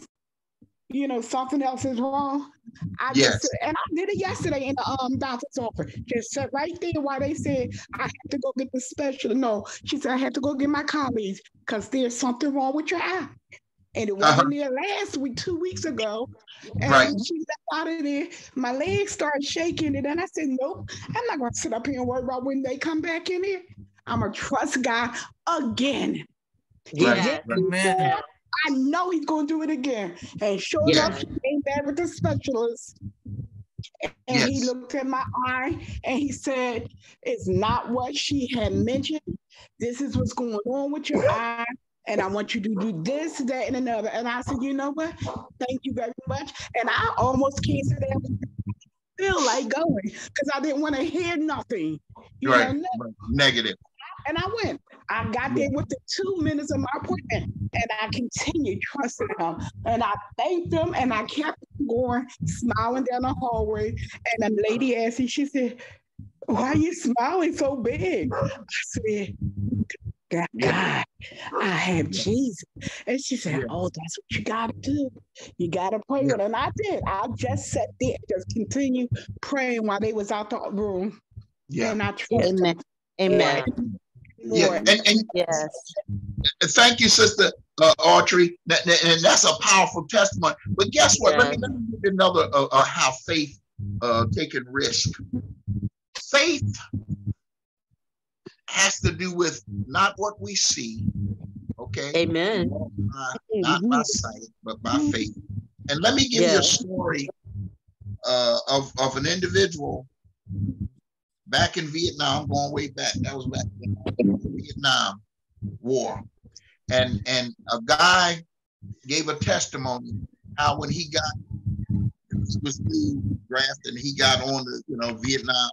you know, something else is wrong. I yes. just, and I did it yesterday in the um, doctor's office. Just sat right there while they said, I have to go get the special. No, she said, I have to go get my colleagues because there's something wrong with your eye. And it wasn't uh-huh. there last week, two weeks ago. And right. she left out of there. My legs started shaking. And then I said, nope, I'm not going to sit up here and worry about when they come back in here. I'm going to trust God again. Right. Yeah. I know he's going to do it again. And sure yeah. enough, she came back with the specialist. And yes. he looked at my eye and he said, it's not what she had mentioned. This is what's going on with your eye. And I want you to do this, that, and another. And I said, you know what? Thank you very much. And I almost can't say that I feel like going because I didn't want to hear nothing. You right. know, nothing. Negative. And I went. I got there with the two minutes of my appointment, and I continued trusting him. And I thanked him, and I kept going, smiling down the hallway. And the lady asked me, she said, why are you smiling so big? I said, God, I have Jesus. And she said, oh, that's what you got to do. You got to pray. And I did. I just sat there, just continued praying while they was out the room. Yeah. And I trusted Amen. Him. Amen. Yeah. Yeah, and, and yes. Thank you, Sister uh, Autry, that, that, and that's a powerful testimony. But guess what? Yeah. Let me let me give you another uh, uh, how faith uh, taking risk. Faith has to do with not what we see, okay? Amen. Uh, not by sight, but by faith. And let me give yeah. you a story uh, of of an individual. Back in Vietnam, going way back. That was back in the Vietnam War. And, and a guy gave a testimony how when he got, he was new draft and he got on the, you know, Vietnam,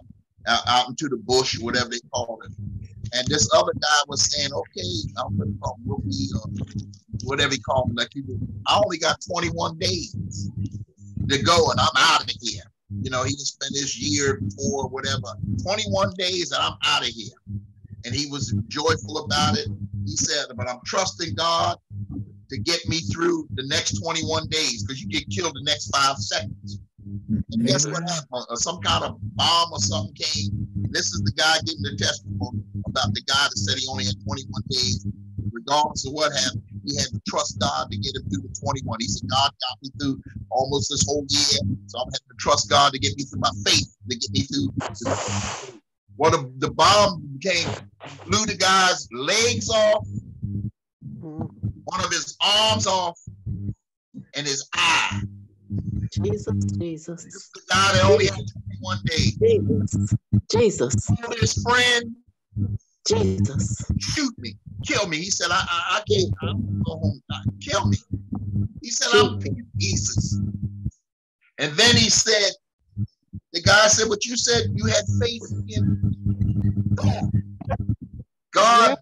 uh, out into the bush, whatever they called it. And this other guy was saying, okay, I'm going to call rookie or whatever he called him. Like he was, I only got twenty-one days to go and I'm out of here. You know, he spent his year or whatever, twenty-one days and I'm out of here. And he was joyful about it. He said, but I'm trusting God to get me through the next twenty-one days because you get killed the next five seconds. And guess what happened? Some kind of bomb or something came. This is the guy giving the testimony about the guy that said he only had twenty-one days. Regardless of what happened, he had to trust God to get him through the twenty-one. He said, God got me through almost this whole year, so I'm having to trust God to get me through my faith, to get me through. Well, the, the bomb came, blew the guy's legs off, one of his arms off, and his eye. Jesus, Jesus. This is the guy that only had twenty-one days. Jesus, Jesus. He told his friend, Jesus, shoot me, kill me. He said, I, I, I can't, I don't go home tonight. Kill me. He said, I'm picking pieces. And then he said, the guy said, what you said, you had faith in God. God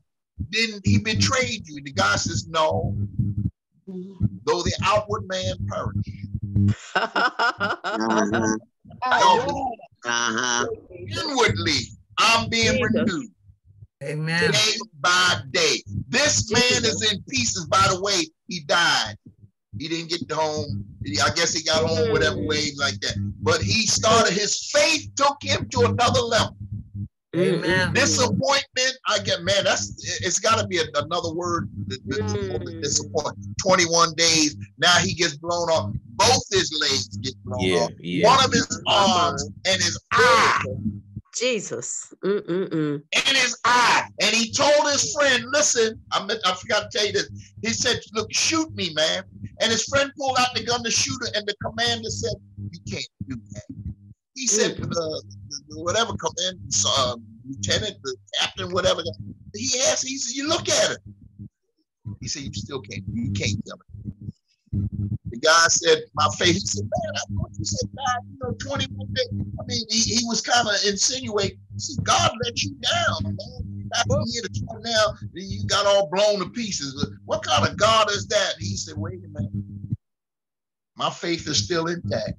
didn't, he betrayed you. The God says, no, though the outward man perish. uh-huh. No. Uh-huh. Inwardly, I'm being Jesus. renewed. Amen. Day by day. This man is in pieces, by the way. He died. He didn't get home. I guess he got home whatever way, like that. But he started, his faith took him to another level. Amen. Disappointment, I get, man, that's, it's got to be a, another word, mm. disappointment. twenty-one days, now he gets blown off. Both his legs get blown yeah, off. Yeah. One of his arms and his eye. Jesus. Mm-mm-mm. In his eye. And he told his friend, listen, I, meant, I forgot to tell you this. He said, look, shoot me, man. And his friend pulled out the gun to shoot her, and the commander said, you can't do that. He said, mm. uh, whatever commander, uh, lieutenant, the captain, whatever. He asked, he said, you look at her. He said, you still can't, you can't kill her. The guy said, my faith, he said, man, I thought you said, God, you know, twenty-one days. I mean, he, he was kind of insinuating, see, God let you down, man. You're here to try now, you got all blown to pieces. What kind of God is that? He said, wait a minute. My faith is still intact.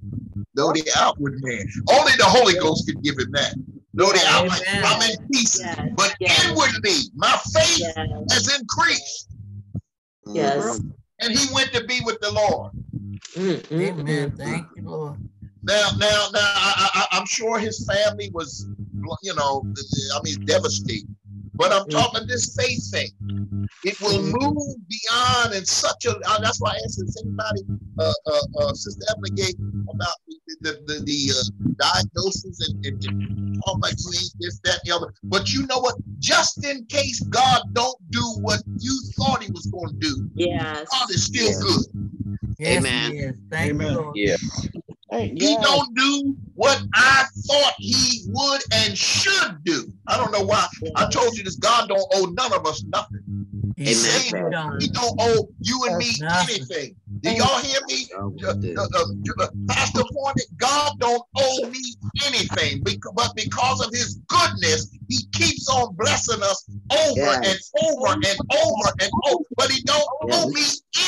Though the outward man. Only the Holy Ghost could give him that. Though the outward man, I'm in pieces. Yes. But yes. inwardly, my faith yes. has increased. Yes. And he went to be with the Lord. Mm-hmm. Amen. Thank you, Lord. Now, now, now, I, I, I'm sure his family was, you know, I mean, devastated. But I'm talking this faith thing. It will move beyond in such a, uh, that's why I asked, is anybody, uh, uh, uh, Sister Evelyn Gay, about the the, the, the uh, diagnosis and, and all my things, this, that, the other. But you know what? Just in case God don't do what you thought he was going to do, yes. God is still yes. good. Yes, Amen. Yes. Thank Amen. You, Lord. Yeah. He yes. don't do what I thought he would and should do. I don't know why. I told you this, God don't owe none of us nothing. He, Amen. He don't owe you and me anything. Do y'all hear me? Uh, uh, uh, Pastor Pointer, God don't owe me anything, but because of his goodness, he keeps on blessing us over yes. and over and over and over, but he don't yes. owe me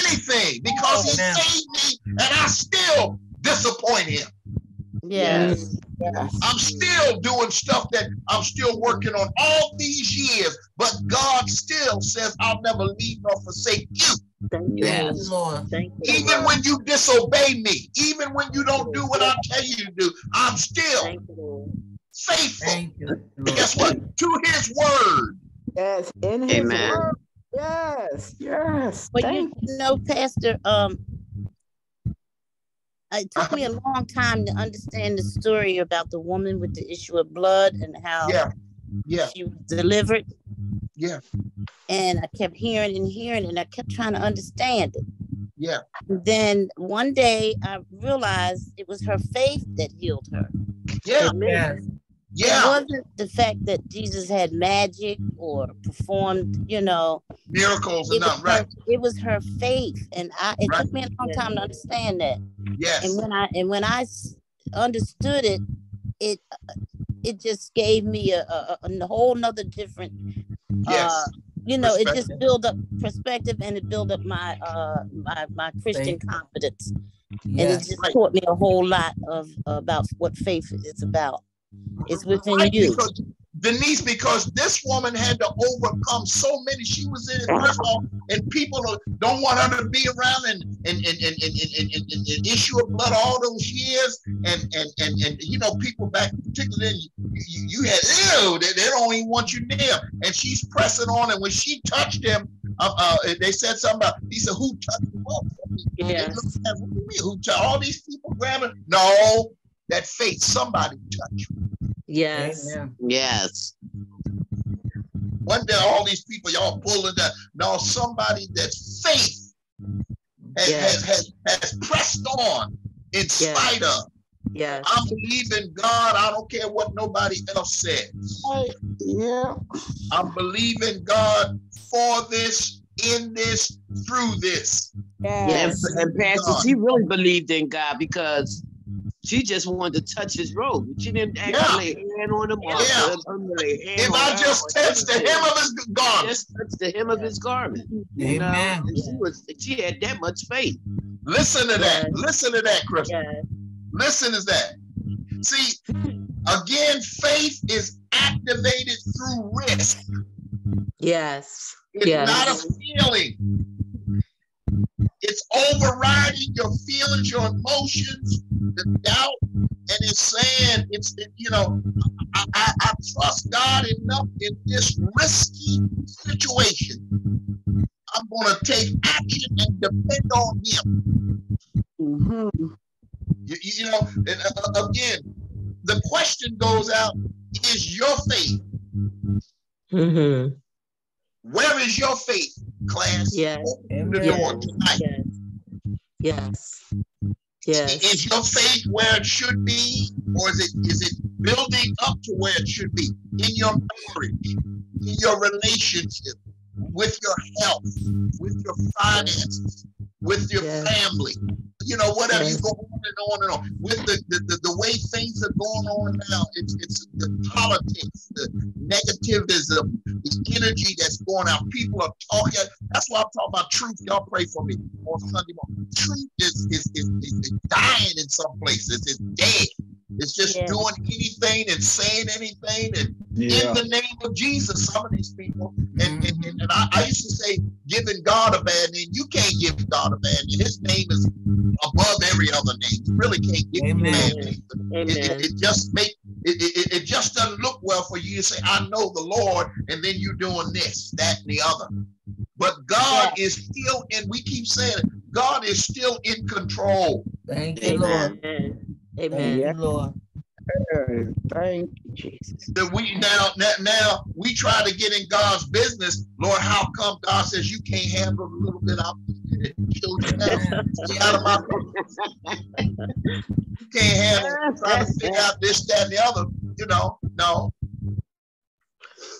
anything because he Amen. Saved me and I still disappoint him. Yes. yes. I'm still doing stuff that I'm still working on all these years, but God still says, I'll never leave nor forsake you. Thank you, yes. Lord. Thank you, even Lord. When you disobey me, even when you don't do what I tell you to do, I'm still Thank you, faithful. Thank you, and guess what? To his word. Yes, in his Amen. Word. Yes, yes. But well, you know, Pastor, um, it took me a long time to understand the story about the woman with the issue of blood and how yeah. Yeah. she was delivered. Yeah. And I kept hearing and hearing, and I kept trying to understand it. Yeah. And then one day I realized it was her faith that healed her. Yeah. yeah. Yeah. It wasn't the fact that Jesus had magic or performed, you know, miracles and not right. It was her faith, and I. It right. took me a long time to understand that. Yes. And when I and when I understood it, it it just gave me a, a, a whole nother different. Yes. Uh, you know, it just built up perspective, and it built up my uh my my Christian confidence, yes. and it just right. taught me a whole lot of about what faith is about. It's within right, you. Because, Denise, because this woman had to overcome so many. She was in it, first of all, and people don't want her to be around and and and and, and, and, and, and, and issue of blood all those years. And and and, and you know, people back particularly you, you had ew, they, they don't even want you near. And she's pressing on, and when she touched him, uh, uh they said something about he said, who touched him up? Yes. At, what do you mean? Who touched all these people grabbing? No. That faith, somebody touched me. Yes. Amen. Yes. One day, all these people, y'all pulling that. No, somebody that faith has, yes. has, has, has pressed on in yes. spite of. Yes. I believe in God. I don't care what nobody else says. Right. Yeah. I believe in God for this, in this, through this. Yes. yes. And, and Pastor, she really believed in God because She just wanted to touch his robe. She didn't actually yeah. lay hand on him. Yeah. If I just touched the hem of his garment. Just touched the hem of his garment. Amen. You know? She was, she had that much faith. Listen to that. Listen to that, Crystal. Yeah. Listen to that. See, again, faith is activated through risk. Yes. It's yes. not a feeling. It's overriding your feelings, your emotions, the doubt, and it's saying, it's it, you know, I, I, I trust God enough in this risky situation. I'm going to take action and depend on Him. Mm-hmm. You, you know, and uh, again, the question goes out: is your faith? Mm-hmm. Where is your faith, class? Yes. Open the door tonight. Yes. Yes. Yes. Is your faith where it should be, or is it is it building up to where it should be in your marriage, in your relationship, with your health, with your finances, with your yes. family? You know, whatever yes. you go on and on and on with the the, the, the way things are going on now, it's, it's the politics, the negativism, the energy that's going out. People are talking. That's why I'm talking about truth. Y'all pray for me on Sunday morning. Truth is is is, is dying in some places. It's dead. It's just yeah. doing anything and saying anything, and yeah. in the name of Jesus, some of these people. And and, and, and I, I used to say, giving God a bad name. You can't give God a bad name. His name is above every other name. You really can't give Him a bad name. It, it, it just make it, it, it just doesn't look well for you to say, I know the Lord, and then you're doing this, that, and the other. But God yeah. is still, and we keep saying it, God is still in control. Thank you, Lord. Amen. Thank you, Lord. Thank you, Jesus. That we now, now, now we try to get in God's business. Lord, how come God says you can't handle a little bit of children out? Get out of my business. You can't handle it. Trying to figure out this, that, and the other. You know, no.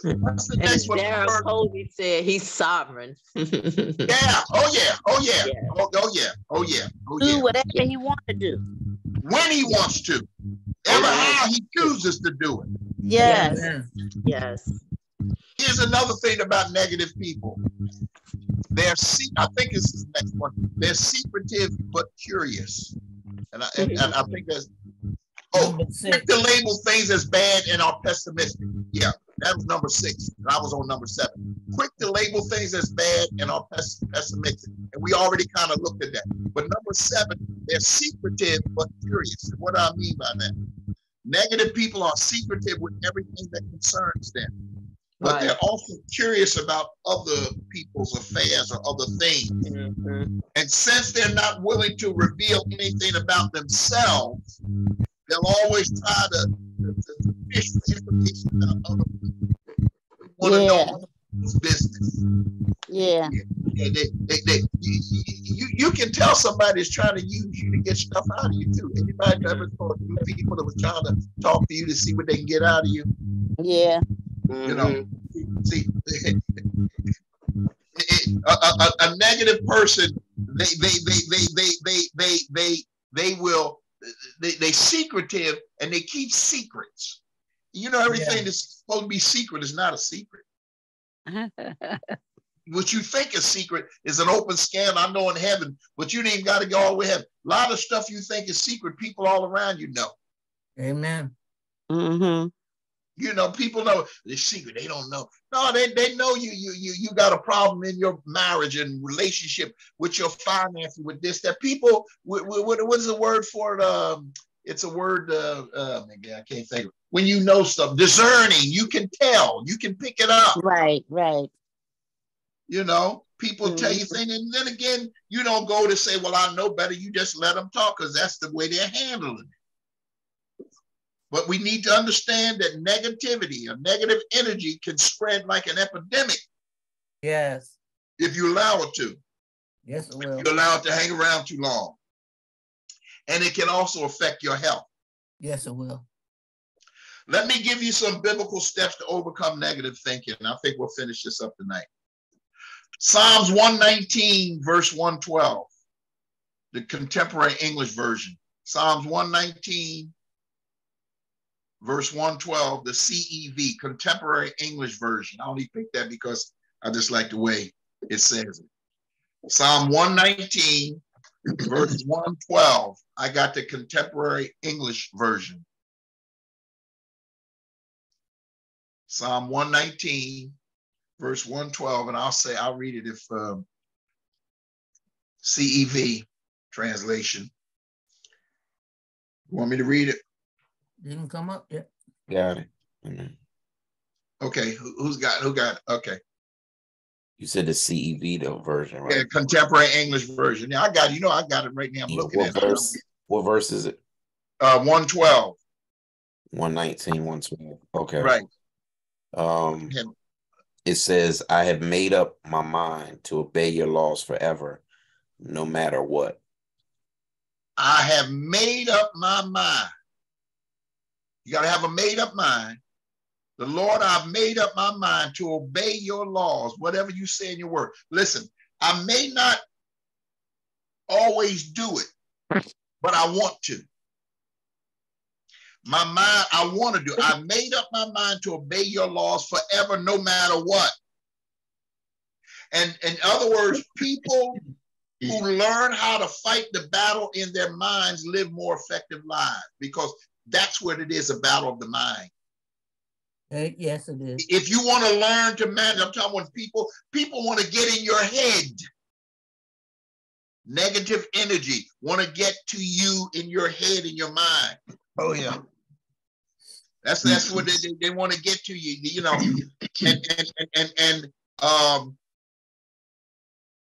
What's the and next one? Darryl Colby said he's sovereign. yeah. Oh yeah. Oh yeah. yeah. Oh, oh yeah. Oh yeah. Oh yeah. Do whatever yeah. he wants to do. When he wants to, ever how he chooses to do it. Yes. Yes. Here's another thing about negative people. They're se- I think this is the next one. They're secretive but curious. And I and, and I think that's oh pick the label things as bad and are pessimistic. Yeah, that was number six. And I was on number seven. Quick to label things as bad and are pess- pessimistic. And we already kind of looked at that. But number seven, they're secretive but curious. And what do I mean by that? Negative people are secretive with everything that concerns them. But right. they're also curious about other people's affairs or other things. Mm-hmm. And since they're not willing to reveal anything about themselves, they'll always try to, to, to fish for information about other people. They want yeah. to know whose business. Yeah. yeah. They, they, they, they, you, you, you can tell somebody's trying to use you to get stuff out of you, too. Anybody ever talked to people that was trying to talk to you to see what they can get out of you? Yeah. You know, mm-hmm. see, a, a, a negative person, they, they, they, they, they, they, they, they, they will. They they secretive and they keep secrets. You know, everything yeah. that's supposed to be secret is not a secret. What you think is secret is an open scandal. I know in heaven, but you didn't even got to go all the way heaven. A lot of stuff you think is secret, people all around you know. Amen. Mm-hmm. You know, people know the secret. They don't know. No, they they know you. You you you got a problem in your marriage and relationship with your finances, with this that people. What what what is the word for it? Um, it's a word. Uh, uh, I can't think of it. When you know stuff, discerning. You can tell. You can pick it up. Right, right. You know, people mm-hmm. tell you things, and then again, you don't go to say, "Well, I know better." You just let them talk because that's the way they're handling it. But we need to understand that negativity or negative energy can spread like an epidemic. Yes. If you allow it to. Yes, it will. If you allow it to hang around too long. And it can also affect your health. Yes, it will. Let me give you some biblical steps to overcome negative thinking. I think we'll finish this up tonight. Psalms one nineteen, verse one twelve, the contemporary English version. Psalms one nineteen, verse one twelve, the C E V, Contemporary English Version. I only picked that because I just like the way it says it. Psalm one nineteen, verse one twelve. I got the Contemporary English Version. Psalm one nineteen, verse one twelve, and I'll say, I'll read it if um, C E V translation. You want me to read it? Didn't come up yet. Got it. Mm-hmm. Okay, who, who's got, who got, okay. You said the C E V though, version, right? Yeah, Contemporary English Version. Yeah, I got it. You know, I got it right now. I'm yeah, looking what at verse, it. What verse is it? Uh, one twelve. one nineteen, one twelve. Okay. Right. Um, it says, I have made up my mind to obey your laws forever, no matter what. I have made up my mind. You got to have a made up mind. The Lord, I've made up my mind to obey your laws, whatever you say in your word. Listen, I may not always do it, but I want to. My mind, I want to do it. I made up my mind to obey your laws forever, no matter what. And in other words, people who learn how to fight the battle in their minds live more effective lives, because that's what it is, a battle of the mind. Uh, yes, it is. If you want to learn to manage, I'm talking about people, people want to get in your head. Negative energy want to get to you in your head, in your mind. Oh, yeah. That's that's what they, they, they want to get to you, you know. And and and and, and um,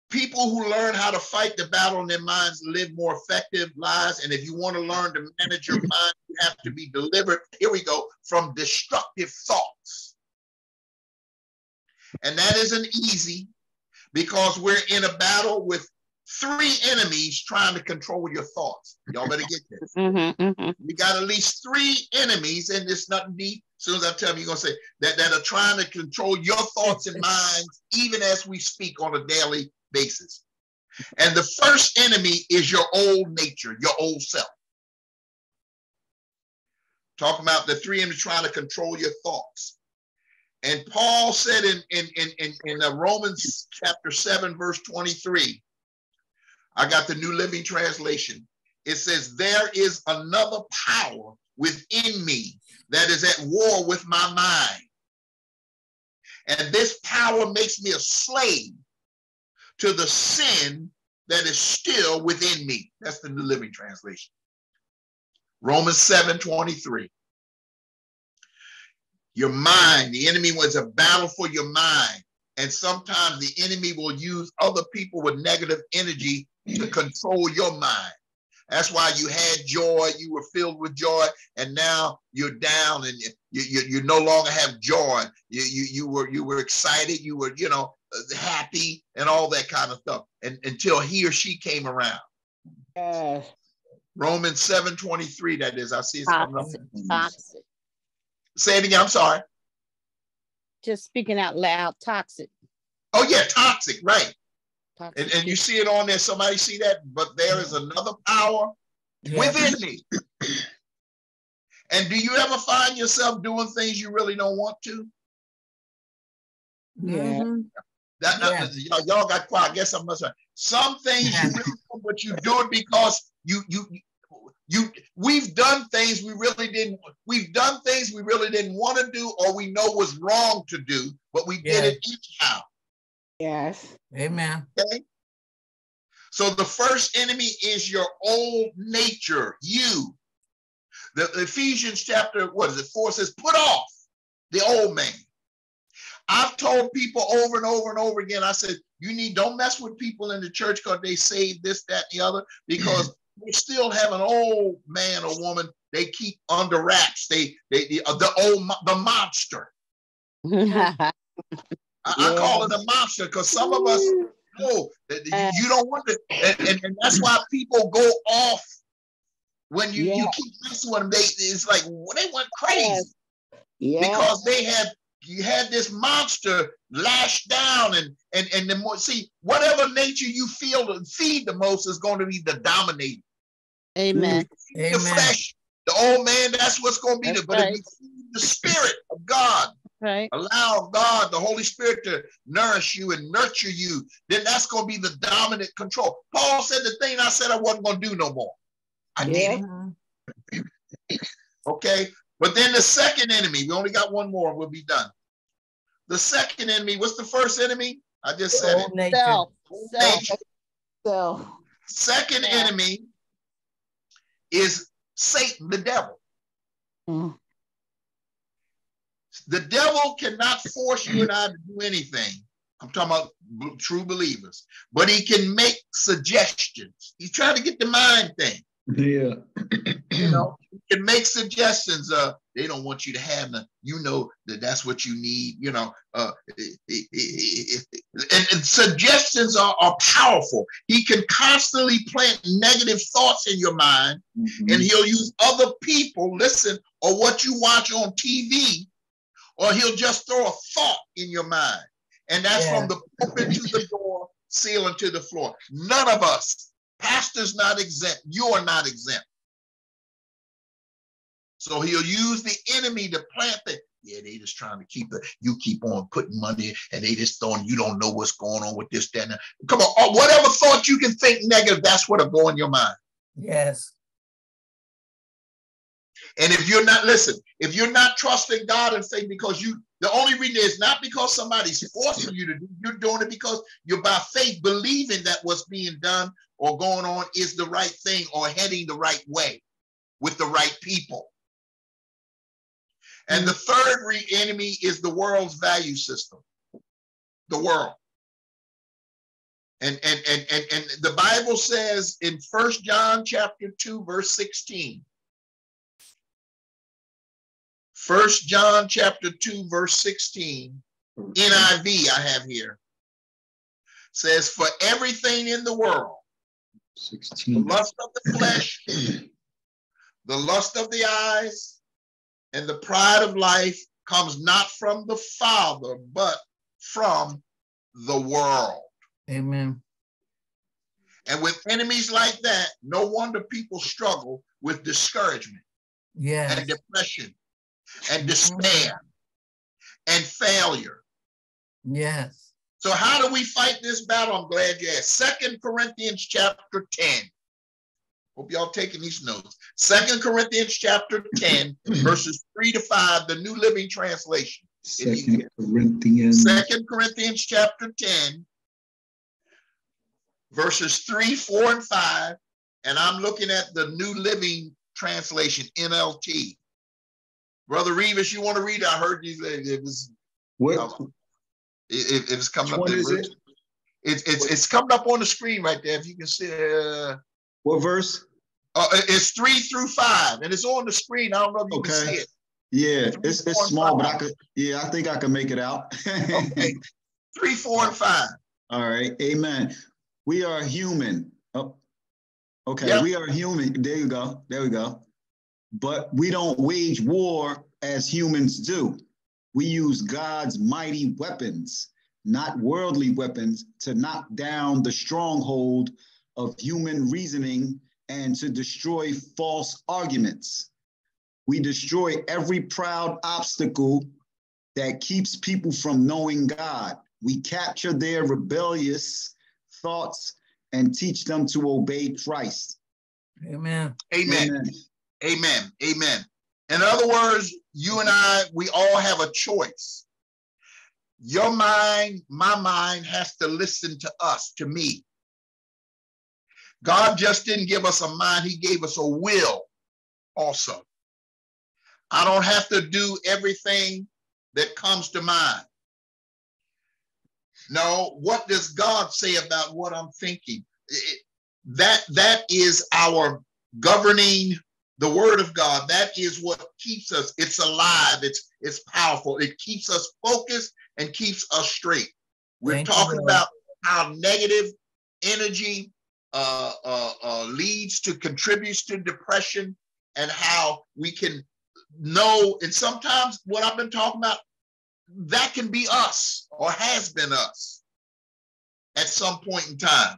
people who learn how to fight the battle in their minds live more effective lives. And if you want to learn to manage your mind, you have to be delivered, here we go, from destructive thoughts. And that isn't easy, because we're in a battle with three enemies trying to control your thoughts. Y'all better get this. Mm-hmm, mm-hmm. We got at least three enemies, and it's nothing deep. As soon as I tell you, you're going to say that, that are trying to control your thoughts and minds, even as we speak on a daily basis. And the first enemy is your old nature, your old self. Talking about the three enemies trying to control your thoughts. And Paul said in, in, in, in, in Romans chapter seven, verse twenty-three, I got the New Living Translation. It says, there is another power within me that is at war with my mind. And this power makes me a slave to the sin that is still within me. That's the New Living Translation. Romans seven twenty-three. Your mind, the enemy was a battle for your mind. And sometimes the enemy will use other people with negative energy to control your mind. That's why you had joy, you were filled with joy, and now you're down and you, you, you no longer have joy. You, you, you, were, you were excited, you were, you know, happy and all that kind of stuff, and until he or she came around. Uh, Romans seven twenty-three, that is. I see it's coming up. Say it again, I'm sorry. Just speaking out loud, toxic. Oh, yeah, toxic, right. And, and you see it on there. Somebody see that? But there is another power yeah. within me. And do you ever find yourself doing things you really don't want to? Yeah. That, yeah. Y'all you know, got quiet. I guess I must have. Some things you really don't, but you do it because you you you we've done things we really didn't. We've done things we really didn't want to do, or we know was wrong to do, but we yeah. did it anyhow. Yes. Amen. Okay. So the first enemy is your old nature, you. The Ephesians chapter, what is it, four says, put off the old man. I've told people over and over and over again, I said, you need, don't mess with people in the church because they say this, that, and the other, because we still have an old man or woman they keep under wraps. They, they, the, the old, the monster. I call it a monster because some of us know that you don't want to, and, and, and that's why people go off when you, yeah. you keep messing with them. They, it's like well, they went crazy yeah. because they had you had this monster lashed down, and and and the more see whatever nature you feel and feed the most is going to be the dominating. Amen. Amen. The flesh, the old man, that's what's going to be there. But right. If you feed the Spirit of God, right. allow God, the Holy Spirit, to nourish you and nurture you, then that's going to be the dominant control. Paul said the thing I said I wasn't going to do no more. I yeah. need it. Okay. But then the second enemy, we only got one more, we'll be done. The second enemy, what's the first enemy? I just said it. Nature. Self. Self. Self. Second yeah. enemy is Satan, the devil. Mm. The devil cannot force you and I to do anything. I'm talking about true believers. But he can make suggestions. He's trying to get the mind thing. Yeah. You know, he can make suggestions. Uh, they don't want you to have them. You know that that's what you need. You know, uh, it, it, it, it, and, and suggestions are, are powerful. He can constantly plant negative thoughts in your mind, mm-hmm. and he'll use other people, listen, or what you watch on T V, or he'll just throw a thought in your mind. And that's yeah. from the pulpit to the door, ceiling to the floor. None of us. Pastor's not exempt. You're not exempt. So he'll use the enemy to plant that. Yeah, they just trying to keep it. You keep on putting money and they just throwing, you don't know what's going on with this, that, that. Come on, whatever thought you can think negative, that's what'll go in your mind. Yes. And if you're not, listen, if you're not trusting God and saying, because you, the only reason is not because somebody's forcing you to do, you're doing it because you're by faith believing that what's being done or going on is the right thing or heading the right way with the right people. And the third re- enemy is the world's value system, the world. And, and, and, and, and the Bible says in First John chapter two, verse sixteen, First John chapter two, verse sixteen, N I V I have here, says, for everything in the world, sixteen the lust of the flesh, the lust of the eyes, and the pride of life comes not from the Father, but from the world. Amen. And with enemies like that, no wonder people struggle with discouragement yes. and depression. And despair and failure. Yes. So how do we fight this battle? I'm glad you asked. Second Corinthians chapter ten. Hope y'all taking these notes. Second Corinthians chapter ten, verses three to five, the New Living Translation. Second Corinthians. Second Corinthians chapter ten, verses three, four, and five. And I'm looking at the New Living Translation, N L T. Brother Revis, you want to read? I heard you. It was, what? You know, it, it, it's coming up. There, it? It, it's it's coming up on the screen right there. If you can see. Uh, what verse? Uh, it's three through five, and it's on the screen. I don't know if you okay. can see it. Yeah, three, it's it's small, five. But I could. Yeah, I think I can make it out. Okay. Three, four, and five. All right. Amen. We are human. Oh, okay. Yep. We are human. There you go. There we go. But we don't wage war as humans do. We use God's mighty weapons, not worldly weapons, to knock down the stronghold of human reasoning and to destroy false arguments. We destroy every proud obstacle that keeps people from knowing God. We capture their rebellious thoughts and teach them to obey Christ. Amen. Amen. Amen. Amen. Amen. In other words, you and I, we all have a choice. Your mind, my mind has to listen to us, to me. God just didn't give us a mind. He gave us a will also. I don't have to do everything that comes to mind. No, what does God say about what I'm thinking? It, that, that is our governing the word of God, that is what keeps us. It's alive. It's it's powerful. It keeps us focused and keeps us straight. We're Thank talking you. about how negative energy uh, uh, uh, leads to, contributes to depression, and how we can know. And sometimes what I've been talking about, that can be us or has been us at some point in time.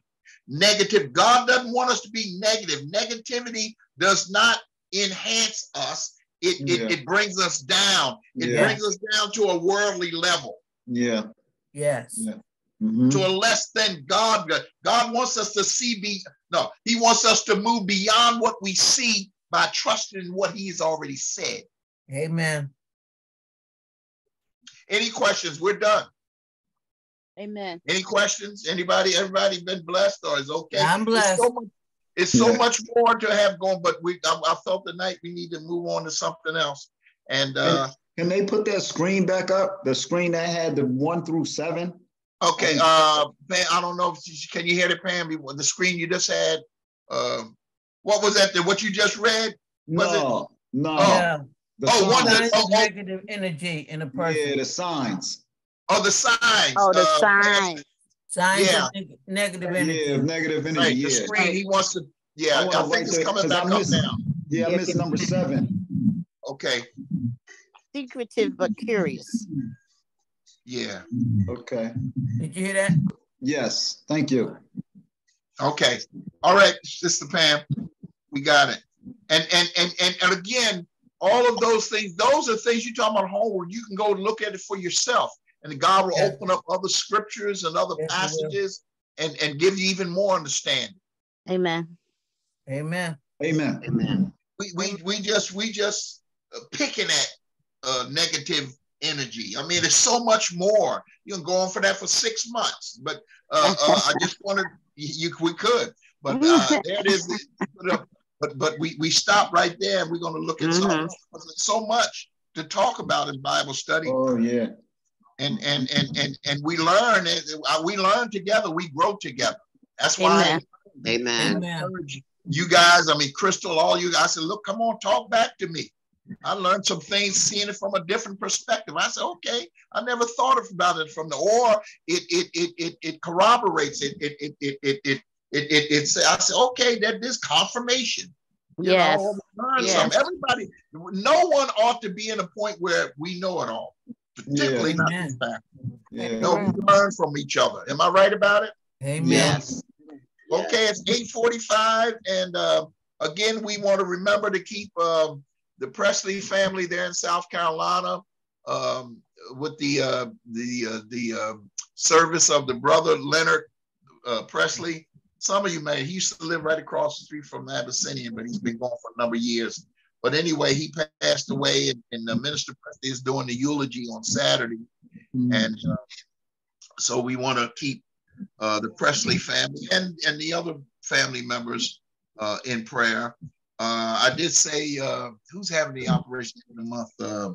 negative. God doesn't want us to be negative. Negativity does not enhance us. It, yeah. it, it brings us down. It yeah. brings us down to a worldly level. Yeah. Yes. Yeah. Mm-hmm. To a less than God. God wants us to see, be, no, he wants us to move beyond what we see by trusting what he's already said. Amen. Any questions? We're done. Amen. Any questions? Anybody, everybody been blessed or is okay? I'm blessed. It's so much, it's so yeah. much more to have going, but we I, I felt tonight we need to move on to something else. And uh, can, can they put that screen back up? The screen that had the one through seven. Okay. Uh, Pam, I don't know if you, can you hear the Pam? The screen you just had. Uh, what was that? The, what you just read? Was no. It? No. Oh, yeah. oh one that, oh, negative energy in a person. Yeah, the signs. Oh, the signs. Oh, the uh, signs. Signs yeah. of neg negative energy. Yeah, negative energy. Right, the yeah. screen, he wants to, yeah, I, I think it's coming back up now. Yeah, I missed number seven. Okay. Secretive but curious. Yeah. Okay. Did you hear that? Yes, thank you. Okay. All right, Sister Pam, we got it. And, and, and, and, and again, all of those things, those are things you're talking about homework. You can go look at it for yourself. And God will yes. open up other scriptures and other yes, passages and, and give you even more understanding. Amen. Amen. Amen. Amen. We we we just we just picking at uh, negative energy. I mean, there's so much more. You can go on for that for six months, but uh, uh, I just wanted you we could, but uh, there it is. But but we we stop right there, and we're going to look at mm-hmm. so, so much to talk about in Bible study. Oh yeah. And and and and and we learn. We learn together. We grow together. That's why. Amen. I encourage you guys. I mean, Crystal, all you guys. I said, look, come on, talk back to me. I learned some things, seeing it from a different perspective. I said, okay, I never thought about it from the. Or it it it it it corroborates it. It it it it it it it. It's. I said, okay, that this confirmation. Yes. You know, learn yes. some. Everybody. No one ought to be in a point where we know it all. Particularly yeah. not yeah. No, we learn from each other. Am I right about it? Amen. Yes. Okay, it's eight forty-five. And uh, again, we want to remember to keep uh, the Presley family there in South Carolina um, with the uh, the uh, the uh, service of the brother Leonard uh, Presley. Some of you may, he used to live right across the street from the Abyssinian, but he's been gone for a number of years. But anyway, he passed away, and, and uh, Minister Presley is doing the eulogy on Saturday. And uh, so we want to keep uh, the Presley family and, and the other family members uh, in prayer. Uh, I did say, uh, who's having the operation in the month? Uh,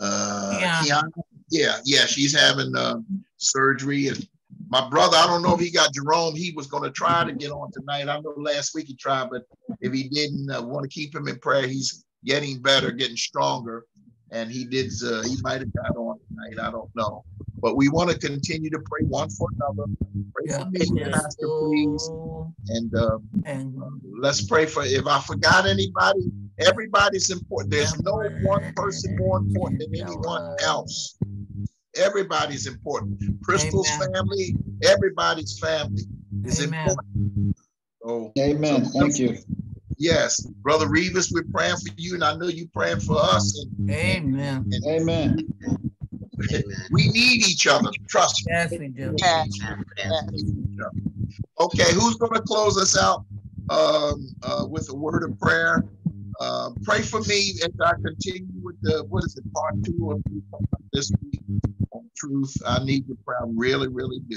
uh, yeah. Kiana? Yeah, yeah, she's having uh, surgery. And my brother, I don't know if he got Jerome. He was going to try to get on tonight. I know last week he tried, but if he didn't, uh, want to keep him in prayer. He's getting better, getting stronger, and he did. Uh, he might have got on tonight. I don't know, but we want to continue to pray one for another. Pray yeah. for me, Pastor, please, and, uh, and uh, let's pray for. If I forgot anybody, everybody's important. There's no one person more important than anyone else. Everybody's important. Crystal's Amen. Family, everybody's family is Amen. Important. So, Amen. So, thank you. Yes, Brother Revis, we're praying for you, and I know you're praying for us. And, Amen. And, and, Amen. We need each other. Trust me. Yes, we do. Okay, who's going to close us out um, uh, with a word of prayer? Uh, pray for me as I continue with the, what is it, part two of this week on truth. I need your prayer. I really, really do.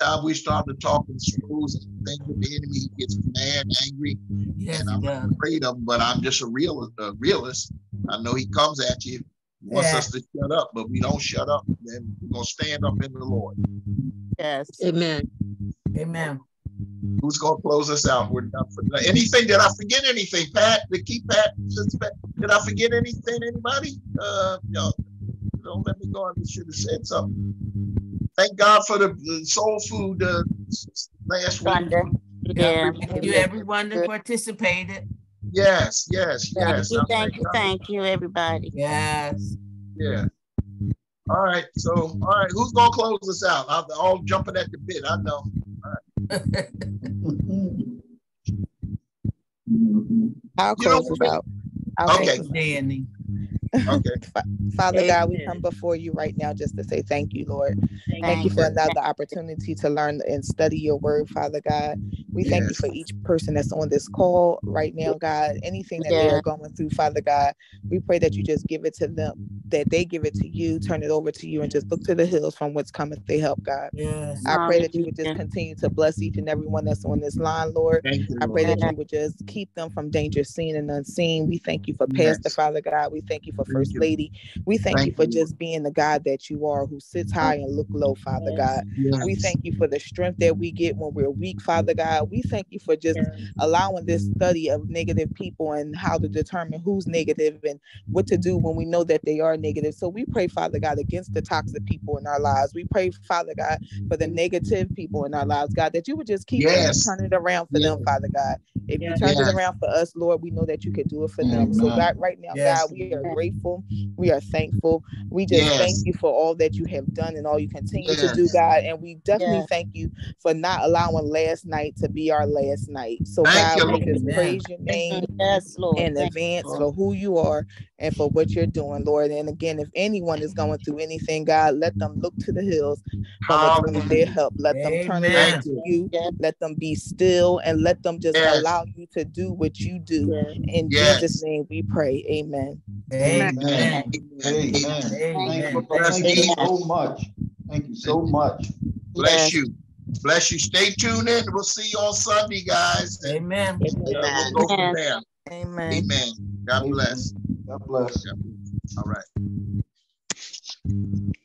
The time we start to talk in schools and things with the enemy, he gets mad, angry, yes, and I'm not afraid of him, but I'm just a, real, a realist. I know he comes at you, wants yeah. us to shut up, but we don't shut up. Then we're going to stand up in the Lord. Yes. Amen. Amen. Who's going to close us out? We're done for tonight. Anything? Did I forget anything, Pat? The key, Pat. Did I forget anything? Anybody? Uh, no. Don't let me go. I should have said something. Thank God for the, the soul food uh, last Wonder. week. Yeah. Thank you, everyone that participated. Yes, yes, yes. Thank you, thank you, thank you, everybody. Yes. Yeah. All right. So, all right. Who's going to close us out? I'll all jumping at the bit. I know. All right. I'll close us out. I'll okay. Close Okay. Father Amen. God, we come before you right now just to say thank you, Lord. Thank, thank you for another opportunity to learn and study your word, Father God. We yes. thank you for each person that's on this call right now, God. Anything that yeah. they are going through, Father God, we pray that you just give it to them, that they give it to you, turn it over to you, and just look to the hills from whence cometh they help, God. Yes. I pray that you would just continue to bless each and every one that's on this line, Lord. You, Lord. I pray that you would just keep them from danger seen and unseen. We thank you for Pastor, yes. Father God. We thank you for Thank First you. Lady. We thank, thank you for you. just being the God that you are, who sits high and look low, Father yes. God. Yes. We thank you for the strength that we get when we're weak, Father God. We thank you for just yes. allowing this study of negative people and how to determine who's negative and what to do when we know that they are negative. So we pray, Father God, against the toxic people in our lives. We pray, Father God, for the negative people in our lives, God, that you would just keep yes. turning it around for yes. them, Father God. If yes. you turn yes. it around for us, Lord, we know that you can do it for Amen. them. So God, right now, yes. God, we are grateful. We are thankful. We just yes. thank you for all that you have done and all you continue yes. to do, God. And we definitely yes. thank you for not allowing last night to be our last night. So thank God, you. we just Amen. praise your name yes, Lord. in thank advance you, Lord. for who you are and for what you're doing, Lord. And again, if anyone is going through anything, God, let them look to the hills for their help. Let Amen. them turn around to you. Yes. Let them be still and let them just yes. allow you to do what you do. Yes. In yes. Jesus' name we pray. Amen. Amen. Amen. Amen. Amen. Amen. Thank you so much. Thank you so much. Bless you. Bless you. Stay tuned in. We'll see you on Sunday, guys. Amen. Amen. We'll go from there. Amen. Amen. God bless. God bless. All right.